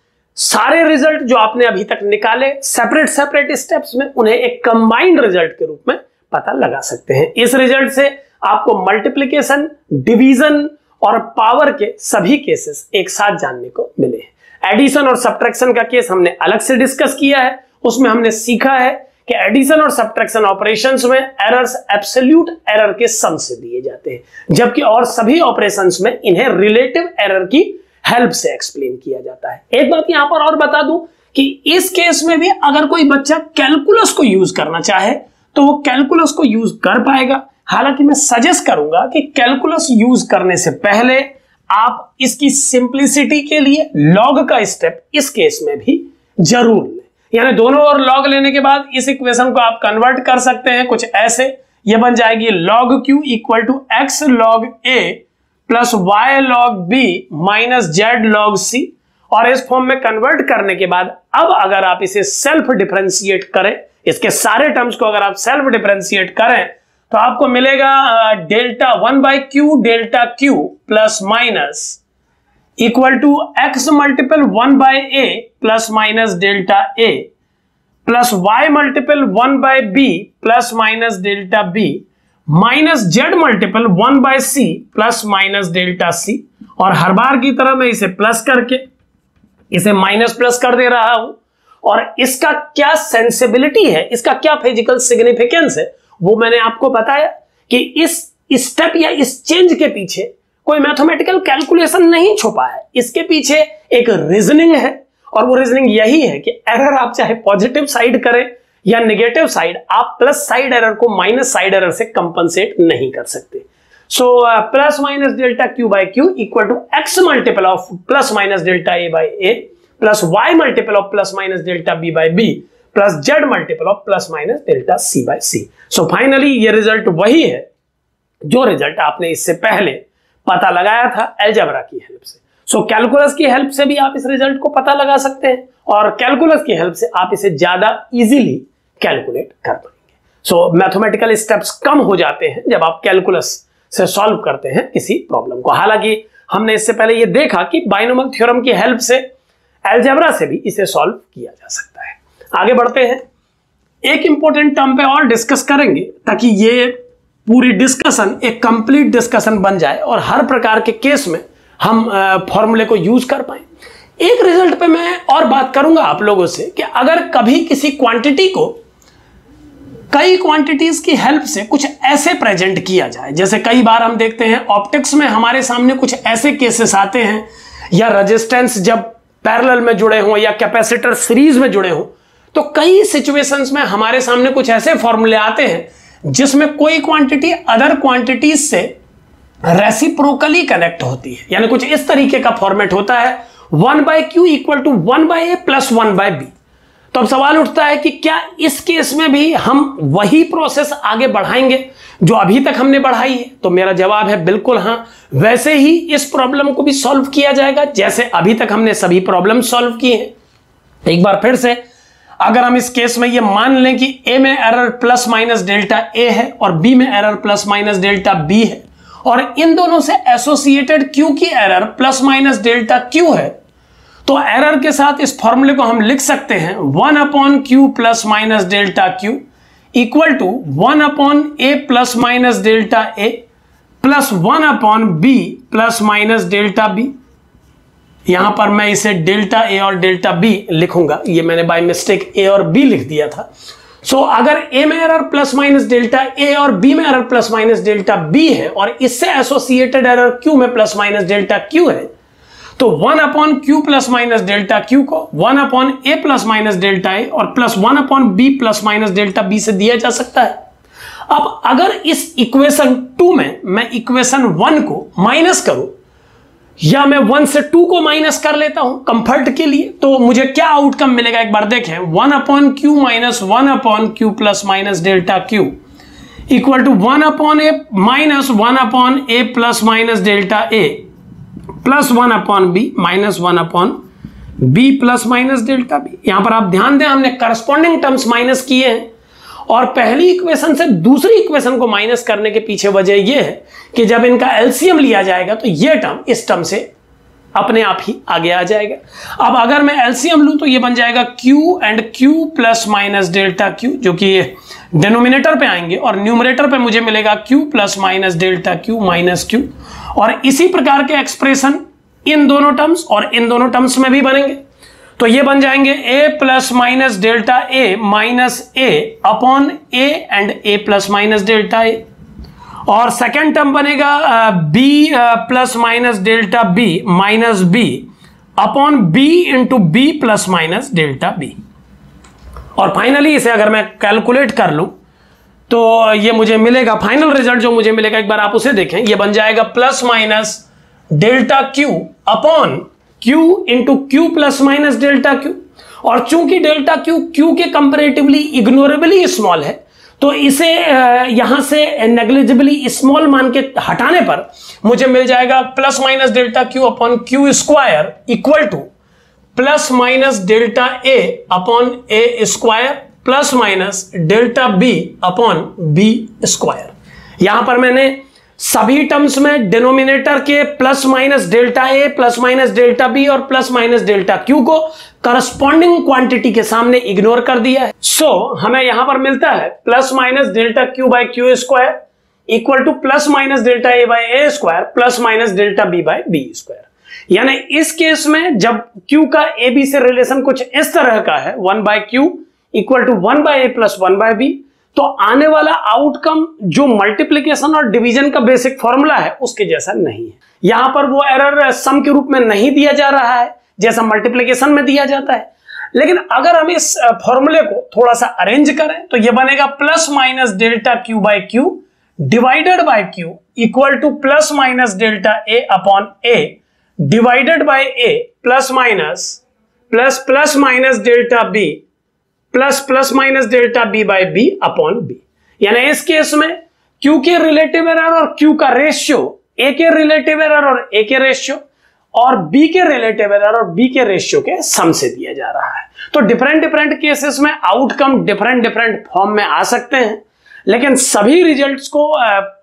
सारे रिजल्ट जो आपने अभी तक निकाले सेपरेट सेपरेट स्टेप्स में, उन्हें एक कंबाइंड रिजल्ट के रूप में पता लगा सकते हैं। इस रिजल्ट से आपको मल्टीप्लीकेशन, डिवीजन और पावर के सभी केसेस एक साथ जानने को मिले हैं। एडिशन और सब्ट्रैक्शन का केस हमने अलग से डिस्कस किया है, उसमें हमने सीखा है कि एडिशन और सब्ट्रैक्शन ऑपरेशंस में एरर्स एब्सोल्यूट एरर के सम से दिए जाते हैं, जबकि और सभी ऑपरेशंस में इन्हें रिलेटिव एरर की हेल्प से एक्सप्लेन किया जाता है। एक बात यहां पर और बता दूं कि इस केस में भी अगर कोई बच्चा कैलकुलस को यूज करना चाहे तो वो कैलकुलस को यूज कर पाएगा। हालांकि मैं सजेस्ट करूंगा कि कैलकुलस यूज करने से पहले आप इसकी सिंप्लिसिटी के लिए लॉग का स्टेप इस केस में भी जरूर लें, यानी दोनों और लॉग लेने के बाद इस इक्वेशन को आप कन्वर्ट कर सकते हैं कुछ ऐसे। ये बन जाएगी log Q equal to x log A plus Y log B minus Z log सी, और इस फॉर्म में कन्वर्ट करने के बाद अब अगर आप इसे सेल्फ डिफरेंशिएट करें, इसके सारे टर्म्स को अगर आप सेल्फ डिफरेंशिएट करें तो आपको मिलेगा delta one by Q delta Q plus minus equal to x multiple one by A plus minus delta A plus Y multiple one by B plus minus delta B minus Z multiple one by C plus minus delta सी। और हर बार की तरह मैं इसे प्लस करके इसे माइनस प्लस कर दे रहा हूं, और इसका क्या सेंसिबिलिटी है, इसका क्या फिजिकल सिग्निफिकेंस है, वो मैंने आपको बताया कि इस स्टेप या इस चेंज के पीछे कोई मैथमेटिकल कैलकुलेशन नहीं छुपा है, इसके पीछे एक रीजनिंग है। और वो रीजनिंग यही है कि एरर आप चाहे पॉजिटिव साइड करें या नेगेटिव साइड, आप प्लस साइड एरर को माइनस साइड एरर से कंपनसेट नहीं कर सकते। So plus minus delta Q by Q equal to x multiple of plus minus delta A by A plus Y multiple of plus minus delta B by B plus Z multiple of plus minus delta C by C. So finally ये रिजल्ट वही है जो रिजल्ट आपने इससे पहले पता लगाया था एल्जेब्रा की हेल्प से। सो so, कैलकुलस की हेल्प से भी आप इस रिजल्ट को पता लगा सकते हैं और कैलकुलस की हेल्प से आप इसे ज्यादा इजीली कैलकुलेट कर पाएंगे। सो मैथमेटिकल स्टेप्स कम हो जाते हैं जब आप कैलकुलस से सॉल्व करते हैं किसी प्रॉब्लम को। हालांकि हमने इससे पहले ये देखा कि बाइनोमियल थ्योरम की हेल्प से एल्जेब्रा से भी इसे सॉल्व किया जा सकता है। आगे बढ़ते हैं, एक इंपॉर्टेंट टर्म पे और डिस्कस करेंगे ताकि ये पूरी डिस्कशन एक कंप्लीट डिस्कशन बन जाए और हर प्रकार के केस में हम फॉर्मूले को यूज कर पाए। एक रिजल्ट पे मैं और बात करूंगा आप लोगों से कि अगर कभी किसी क्वांटिटी को कई क्वांटिटीज की हेल्प से कुछ ऐसे प्रेजेंट किया जाए, जैसे कई बार हम देखते हैं ऑप्टिक्स में हमारे सामने कुछ ऐसे केसेस आते हैं या रजिस्टेंस जब पैरेलल में जुड़े हों या कैपेसिटर सीरीज में जुड़े हों, तो कई सिचुएशंस में हमारे सामने कुछ ऐसे फॉर्मूले आते हैं जिसमें कोई क्वांटिटी अदर क्वांटिटीज से रेसिप्रोकली कनेक्ट होती है, यानी कुछ इस तरीके का फॉर्मेट होता है one by Q equal to one by A plus one by B. तो अब सवाल उठता है कि क्या इस केस में भी हम वही प्रोसेस आगे बढ़ाएंगे जो अभी तक हमने बढ़ाई है। तो मेरा जवाब है बिल्कुल हां, वैसे ही इस प्रॉब्लम को भी सॉल्व किया जाएगा जैसे अभी तक हमने सभी प्रॉब्लम सॉल्व की हैं। एक बार फिर से अगर हम इस केस में ये मान लें कि ए में एरर प्लस माइनस डेल्टा ए है और बी में error plus minus delta B है और इन दोनों से एसोसिएटेड क्यू की error plus minus delta Q है, तो एरर के साथ इस फॉर्मूले को हम लिख सकते हैं one upon Q plus minus delta Q equal to one upon A plus minus delta A plus one upon B plus minus delta B. यहां पर मैं इसे डेल्टा ए और डेल्टा बी लिखूंगा, ये मैंने बाय मिस्टेक ए और बी लिख दिया था। सो so, अगर ए में एरर प्लस माइनस डेल्टा ए और बी में error plus minus delta B है और इससे एसोसिएटेड एरर क्यू में प्लस माइनस डेल्टा क्यू है, तो one upon Q plus minus delta Q को वन अपॉन ए प्लस माइनस डेल्टा ए और plus one upon B plus minus delta B से दिया जा सकता है। अब अगर इस इक्वेशन टू में मैं इक्वेशन वन को माइनस करूं या मैं वन से टू को माइनस कर लेता हूं कंफर्ट के लिए, तो मुझे क्या आउटकम मिलेगा एक बार देखें। One upon q minus one upon Q plus minus delta Q equal to one upon a minus one upon A plus minus delta A plus one upon b minus one upon B plus minus delta B. यहां पर आप ध्यान दें हमने करस्पॉन्डिंग टर्म्स माइनस किए हैं और पहली इक्वेशन से दूसरी इक्वेशन को माइनस करने के पीछे वजह यह है कि जब इनका एलसीएम लिया जाएगा तो यह टर्म इस टर्म से अपने आप ही आगे आ जाएगा। अब अगर मैं एलसीएम लूं तो यह बन जाएगा q and q plus minus delta q जो कि डिनोमिनेटर पे आएंगे और न्यूमरेटर पे मुझे मिलेगा q plus minus delta Q minus q. और इसी प्रकार के एक्सप्रेशन इन दोनों टर्म्स और इन दोनों टर्म्स में भी बनेंगे, तो ये बन जाएंगे a plus minus delta a minus a upon a and a plus minus delta a और सेकेंड टर्म बनेगा b plus minus delta b minus b upon b into b plus minus delta b। और फाइनली इसे अगर मैं कैलकुलेट कर लूं तो ये मुझे मिलेगा, फाइनल रिजल्ट जो मुझे मिलेगा एक बार आप उसे देखें, ये बन जाएगा plus minus delta Q upon q into q plus minus delta q. और चूंकि डेल्टा क्यू क्यू के कंपैरेटिवली इग्नोरेबली स्मॉल है तो इसे यहां से नेग्लिजिबली स्मॉल मान के हटाने पर मुझे मिल जाएगा plus minus delta Q upon q square equal to plus minus delta A upon a square plus minus delta b upon b square. यहां पर मैंने सभी टर्म्स में डिनोमिनेटर के प्लस माइनस डेल्टा ए प्लस माइनस डेल्टा बी और प्लस माइनस डेल्टा क्यू को करस्पॉन्डिंग क्वांटिटी के सामने इग्नोर कर दिया है। सो so, हमें यहां पर मिलता है plus minus delta Q by Q square equal to plus minus delta A by a square plus minus delta B by B square. यानी इस केस में जब क्यू का ए बी से रिलेशन कुछ इस तरह का है one by Q equal to one by A plus one by B, तो आने वाला आउटकम जो मल्टीप्लिकेशन और डिवीजन का बेसिक फॉर्मूला है उसके जैसा नहीं है। यहां पर वो एरर सम के रूप में नहीं दिया जा रहा है जैसा मल्टीप्लिकेशन में दिया जाता है, लेकिन अगर हम इस फॉर्मूले को थोड़ा सा अरेंज करें तो ये बनेगा plus minus delta Q by q divided by Q equal to plus minus delta A upon a divided by A plus minus plus plus minus delta B plus plus minus delta B by b upon b. यानी इस केस में क्यू के रिलेटिव एरर और क्यू का रेशियो ए के रिलेटिव एरर और ए के रेशियो और बी के रिलेटिव एरर और बी के रेशियो के सम से दिया जा रहा है। तो डिफरेंट डिफरेंट केसेस में आउटकम डिफरेंट डिफरेंट फॉर्म में आ सकते हैं, लेकिन सभी रिजल्ट्स को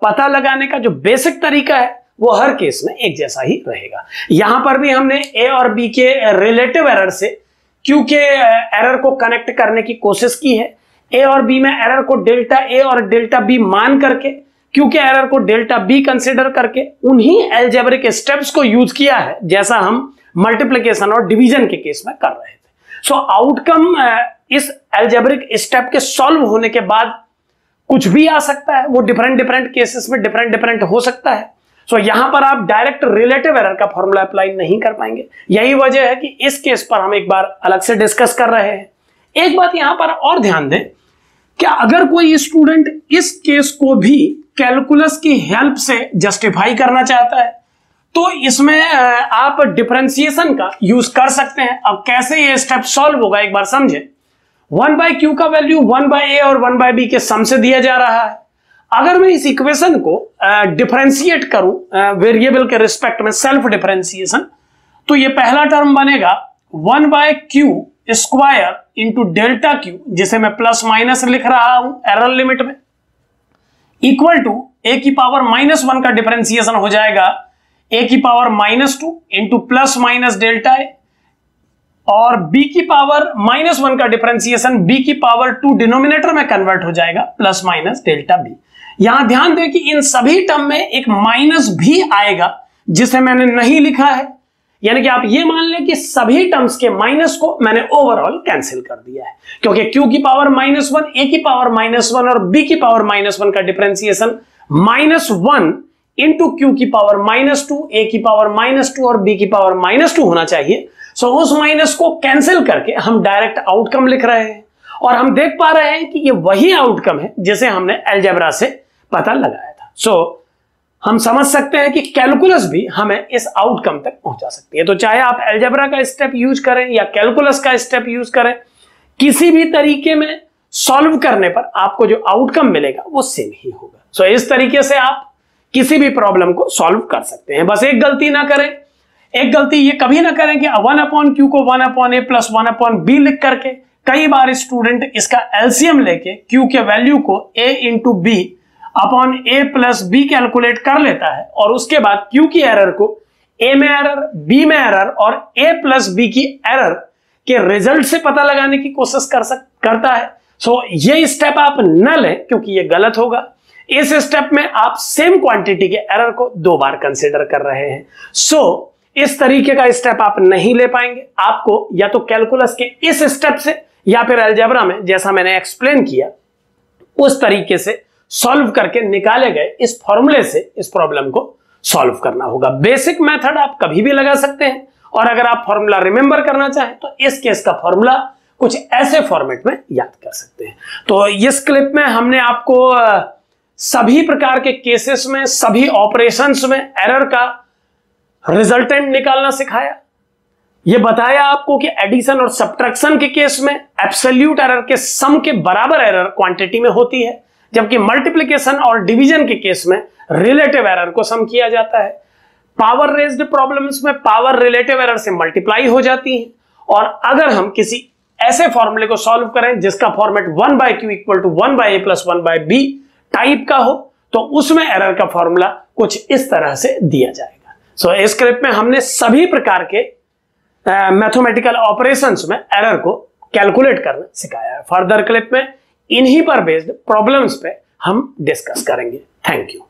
पता लगाने का जो बेसिक तरीका है वो हर केस में एक जैसा ही रहेगा। यहां पर भी हमने ए और बी के रिलेटिव एरर से क्यू के एरर को कनेक्ट करने की कोशिश की है। ए और बी में एरर को डेल्टा ए और डेल्टा बी मान करके क्यू के एरर को डेल्टा बी कंसिडर करके उन्हीं एल्जेब्रिक स्टेप्स को यूज किया है जैसा हम मल्टीप्लिकेशन और डिवीजन के केस में कर रहे थे। सो आउटकम इस एल्जेब्रिक स्टेप के सॉल्व होने के बाद कुछ भी आ सकता है, वो डिफरेंट डिफरेंट केसेस में डिफरेंट डिफरेंट हो सकता है। सो so, यहां पर आप डायरेक्ट रिलेटिव एरर का फॉर्मूला अप्लाई नहीं कर पाएंगे, यही वजह है कि इस केस पर हम एक बार अलग से डिस्कस कर रहे हैं। एक बात यहां पर और ध्यान दें कि अगर कोई स्टूडेंट इस केस को भी कैलकुलस की हेल्प से जस्टिफाई करना चाहता है तो इसमें आप डिफरेंशिएशन का यूज कर सकते हैं। अब कैसे ये स्टेप सॉल्व होगा एक बार समझें। वन बाय क्यू का वैल्यू वन बाय ए और वन बाय बी के सम से दिया जा रहा है। अगर मैं इस इक्वेशन को डिफरेंशिएट करूं वेरिएबल के रिस्पेक्ट में, सेल्फ डिफरेंशिएशन, तो ये पहला टर्म बनेगा one by Q square into delta Q, जिसे मैं प्लस माइनस लिख रहा हूं एरर लिमिट में, इक्वल टू ए की पावर माइनस वन का डिफरेंशिएशन हो जाएगा ए की power minus two into plus minus delta ए, और बी की पावर माइनस वन का डिफरेंशिएशन बी की पावर टू डिनोमिनेटर में कन्वर्ट हो जाएगा प्लस माइनस डेल्टा बी। यहां ध्यान दें कि इन सभी टर्म में एक माइनस भी आएगा जिसे मैंने नहीं लिखा है, यानी कि आप ये मान लें कि सभी टर्म्स के माइनस को मैंने ओवरऑल कैंसिल कर दिया है, क्योंकि क्यू की पावर माइनस वन, ए की पावर माइनस वन और बी की पावर माइनस वन का differentiation minus one into Q की पावर माइनस टू, ए की पावर माइनस टू और बी की पावर माइनस टू होना चाहिए। सो उस माइनस को कैंसिल करके हम डायरेक्ट आउटकम लिख रहे हैं, और हम देख पा रहे हैं कि ये वही आउटकम है जिसे हमने अलजेब्रा से पता लगाया था। सो हम समझ सकते हैं कि कैलकुलस भी हमें इस आउटकम तक पहुंचा सकती है। तो चाहे आप अलजेब्रा का स्टेप यूज करें या कैलकुलस का स्टेप यूज करें, किसी भी तरीके में सॉल्व करने पर आपको जो आउटकम मिलेगा वो सेम ही होगा। सो इस तरीके से आप किसी भी प्रॉब्लम को सॉल्व कर सकते हैं। बस एक गलती ना करें, एक गलती ये कभी ना करें कि वन अपॉन क्यू को वन अपॉन ए प्लस वन अपॉन बी लिख करके, कई बार स्टूडेंट इसका एलसीएम लेके क्यू के वैल्यू को ए इंटू बी अपॉन ए प्लस बी कैलकुलेट कर लेता है, और उसके बाद क्यू की एरर को ए में एरर, बी में एरर और ए प्लस बी की एरर के रिजल्ट से पता लगाने की कोशिश कर सक करता है। सो ये स्टेप आप न लें क्योंकि ये गलत होगा। इस स्टेप में आप सेम क्वांटिटी के एरर को दो बार कंसिडर कर रहे हैं। सो so, इस तरीके का स्टेप आप नहीं ले पाएंगे। आपको या तो कैलकुलस के इस स्टेप से या फिर अलजेब्रा में जैसा मैंने एक्सप्लेन किया उस तरीके से सॉल्व करके निकाले गए इस फॉर्मूले से इस प्रॉब्लम को सॉल्व करना होगा। बेसिक मेथड आप कभी भी लगा सकते हैं, और अगर आप फॉर्मूला रिमेंबर करना चाहें तो इस केस का फॉर्मूला कुछ ऐसे फॉर्मेट में याद कर सकते हैं। तो इस क्लिप में हमने आपको सभी प्रकार के केसेस में, सभी ऑपरेशंस में एरर का रिजल्टेंट निकालना सिखाया। ये बताया आपको कि एडिशन और सब्ट्रैक्शन के केस में एब्सोल्यूट एरर के सम के बराबर एरर क्वांटिटी में होती है, जबकि मल्टीप्लिकेशन और डिवीजन के केस में रिलेटिव एरर को सम किया जाता है। पावर रेज्ड प्रॉब्लम्स में पावर रिलेटिव एरर से मल्टीप्लाई हो जाती है। और अगर हम किसी ऐसे फॉर्मूले को सॉल्व करें जिसका format one by Q equal to one by A plus one by B type का हो, तो उसमें एरर का फॉर्मूला कुछ इस तरह से दिया जाएगा। सो so, इस क्लिप में हमने सभी प्रकार के मैथमेटिकल uh, ऑपरेशंस में एरर को कैलकुलेट करना सिखाया है। फर्दर क्लिप में इन्हीं पर बेस्ड प्रॉब्लम्स पे हम डिस्कस करेंगे। Thank you.